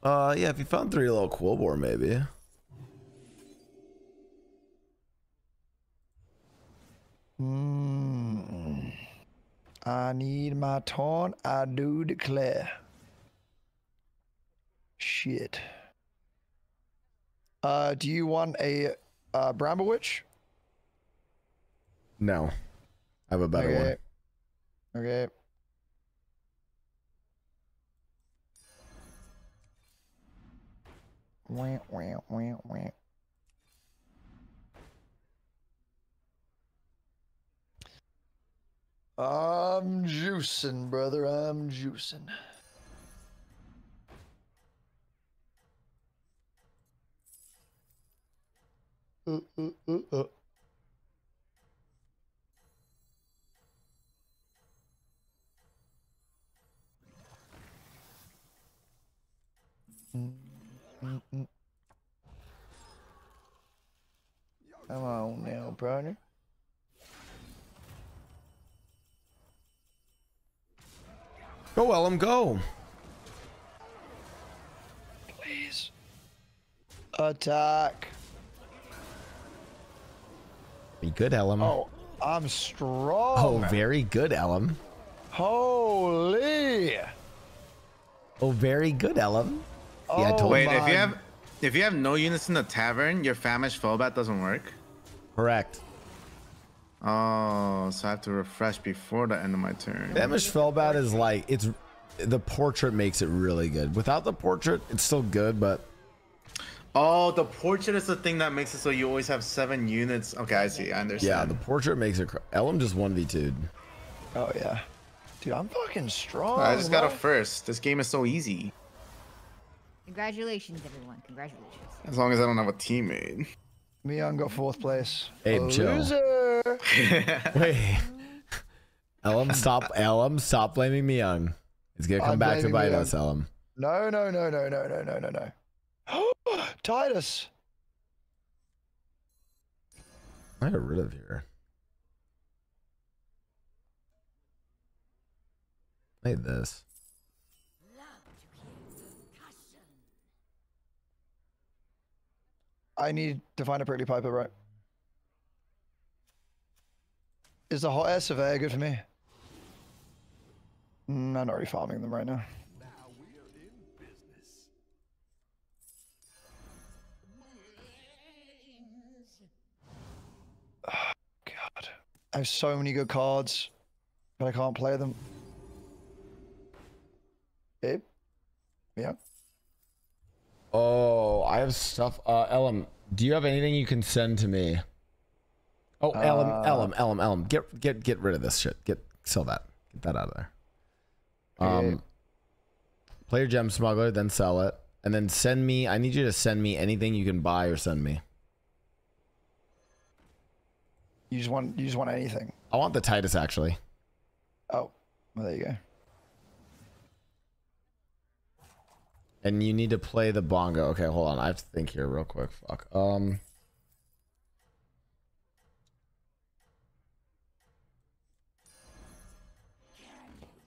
Uh, yeah, if you found three little Quilboar, maybe. Mm. I need my taunt, I do declare. Shit. Uh, do you want a uh, Bramble Witch? No. I have a better okay. one. Okay. Wah, wah, wah, wah. I'm juicing, brother. I'm juicing. Uh, uh, uh, uh. Mm, mm, mm. Come on now, brother. Go, Elam, go. Please. Attack. Be good, Elam. Oh, I'm strong. Oh, very good, Elam. Holy. Oh, very good, Elam. Oh, yeah, I told wait, if you have if you have no units in the tavern, your famished fobat doesn't work. Correct. Oh, so I have to refresh before the end of my turn. Famished fobat is like it's the portrait makes it really good. Without the portrait, it's still good, but. Oh, the portrait is the thing that makes it so you always have seven units. Okay, I see. I understand. Yeah, the portrait makes it. Elam just one v two'd. Oh, yeah. Dude, I'm fucking strong. I just got a first. This game is so easy. Congratulations, everyone. Congratulations. As long as I don't have a teammate. Miyoung got fourth place. Abe, chill. Loser. Wait. Elam, stop. Elam, stop blaming Miyoung. He's going to come back to bite us, Elam. No, no, no, no, no, no, no, no, no. Titus, I got rid of here. I hate this. I need to find a Prickly Piper, right? Is the hot air surveyor good for me? Mm, I'm not really farming them right now. Oh, God. I have so many good cards, but I can't play them. Abe? Yeah. Oh, I have stuff. Uh, Elam, do you have anything you can send to me? Oh, uh, Elam, Elam, Elam, Elam. Get, get, get rid of this shit. Get, sell that. Get that out of there. Um, okay. Play your Gem Smuggler, then sell it. And then send me, I need you to send me anything you can buy or send me. You just want you just want anything. I want the Titus actually. Oh, well there you go. And you need to play the bongo. Okay, hold on. I have to think here real quick. Fuck. Um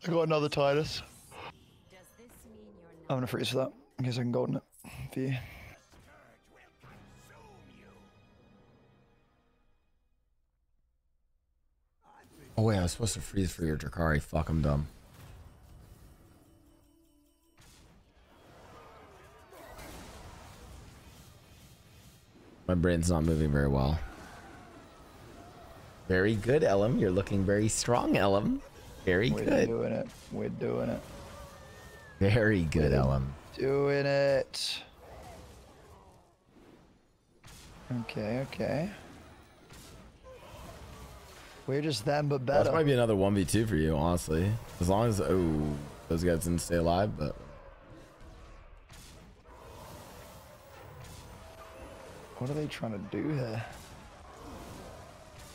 I got another Titus. Does this mean you're not I'm gonna freeze for that. I guess I can golden it for you. Oh wait, I was supposed to freeze for your Drakari. Fuck, I'm dumb. My brain's not moving very well. Very good, Elam. You're looking very strong, Elam. Very We're good. We're doing it. We're doing it. Very good, We're Elam. Doing it. Okay, okay. We're just them, but better. That might be another one v two for you, honestly. As long as, oh, those guys didn't stay alive, but. What are they trying to do here?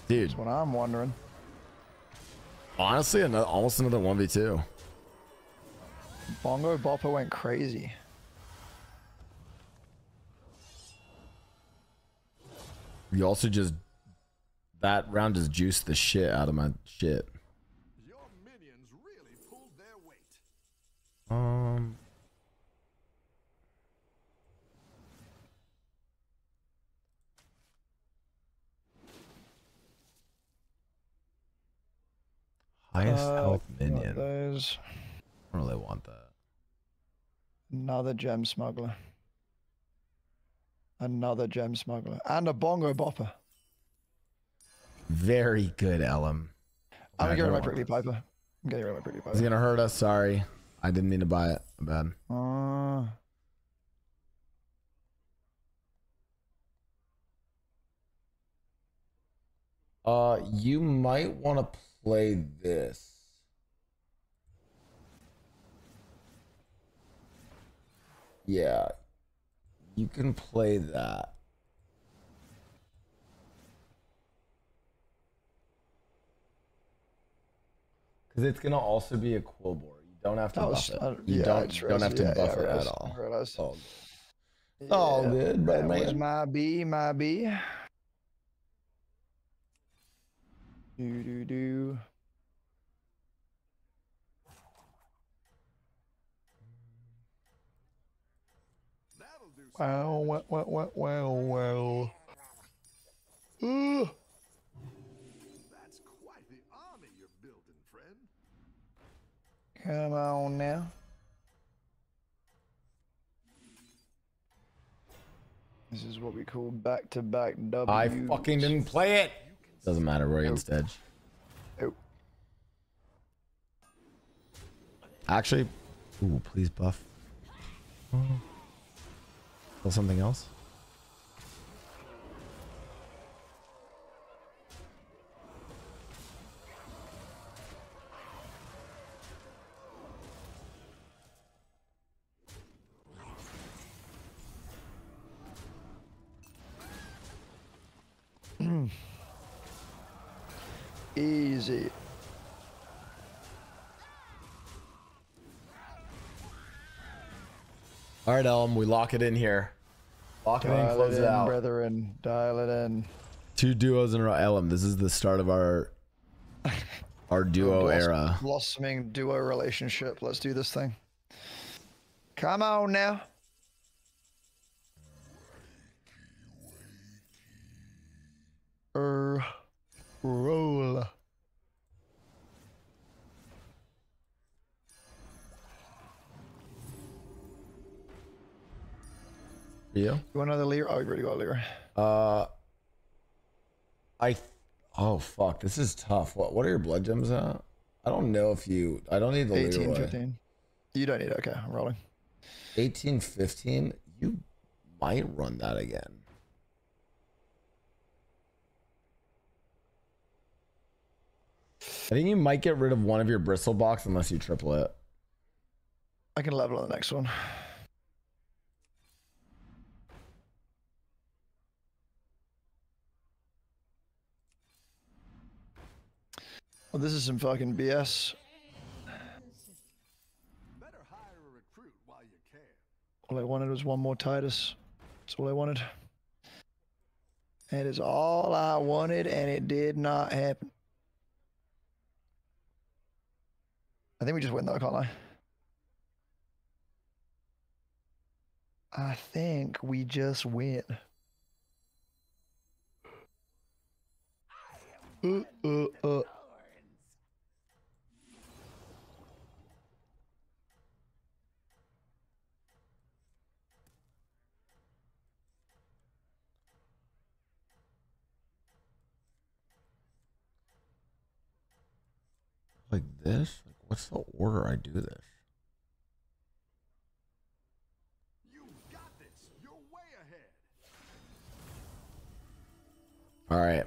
Dude. That's what I'm wondering. Honestly, another, almost another one v two. Bongo Bopper went crazy. You also just... That round just juiced the shit out of my shit. Your minions really pulled their weight. Um... Highest uh, health minion. Those. I don't really want that. Another Gem Smuggler. Another Gem Smuggler. And a Bongo Bopper. Very good, Elam. I'm going to get rid of my Prickly Piper. I'm getting rid of my Prickly Piper. It's going to hurt us. Sorry. I didn't mean to buy it. My bad. Uh, uh, you might want to play this. Yeah. You can play that. Because it's gonna also be a Quilboar. You don't have to buff it. Uh, you yeah, don't, don't have to yeah, buff yeah, it at all. It's all good, all yeah, good but man. My B, my B. Do do do. Wow! Wow! Wow! Wow! Wow! Ooh. Come on now. This is what we call back-to-back W. I fucking didn't play it. Doesn't matter. We're against Edge. Oh. Actually, ooh, please buff. Oh. Kill something else. Easy. All right, Elm, we lock it in here. Lock dial it in, close it, in, it out. Brethren, dial it in. Two duos in a row, Elm. This is the start of our our duo Bloss era. Blossoming duo relationship. Let's do this thing. Come on now. Er. Roll. Yeah. You want another Leroy? Oh, you already got Leroy. Uh, I. Th oh fuck, this is tough. What? What are your blood gems at? I don't know if you. I don't need the eighteen, Leroy. fifteen. You don't need it. Okay, I'm rolling. Eighteen, fifteen. You might run that again. I think you might get rid of one of your bristle box unless you triple it. I can level on the next one. Well, this is some fucking B S. Better hire a recruit while you can. All I wanted was one more Titus. That's all I wanted. It is all I wanted, and it did not happen. I think we just win though, can't I? I think we just win. Uh, uh, uh. like this? Like, what's the order I do this? You've got this. You're way ahead. All right.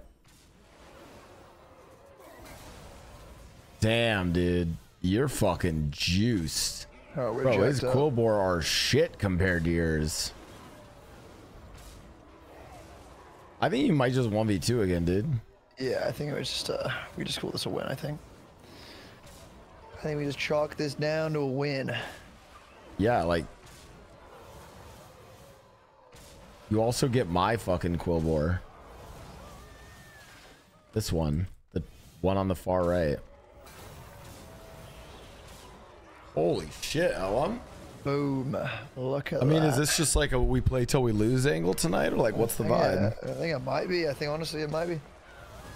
Damn, dude, you're fucking juiced. Oh, we're bro, his Quilboar are shit compared to yours. I think you might just one v two again, dude. Yeah, I think it was just, uh, we just call this a win, I think. I think we just chalk this down to a win. Yeah, like... You also get my fucking Quilboar. This one. The one on the far right. Holy shit, Elam. Boom. Look at that. I mean, that. Is this just like a we play till we lose angle tonight? Or like, what's the vibe? I, I think it might be. I think, honestly, it might be.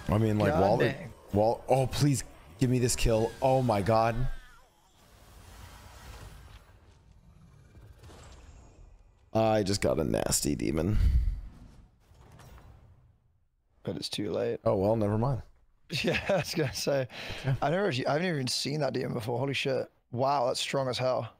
I mean, like, while, the, while... Oh, please give me this kill. Oh, my God. I just got a nasty demon. But it's too late. Oh, well, never mind. Yeah, I was going to say. Okay. I never actually, I've never even seen that demon before. Holy shit. Wow, that's strong as hell.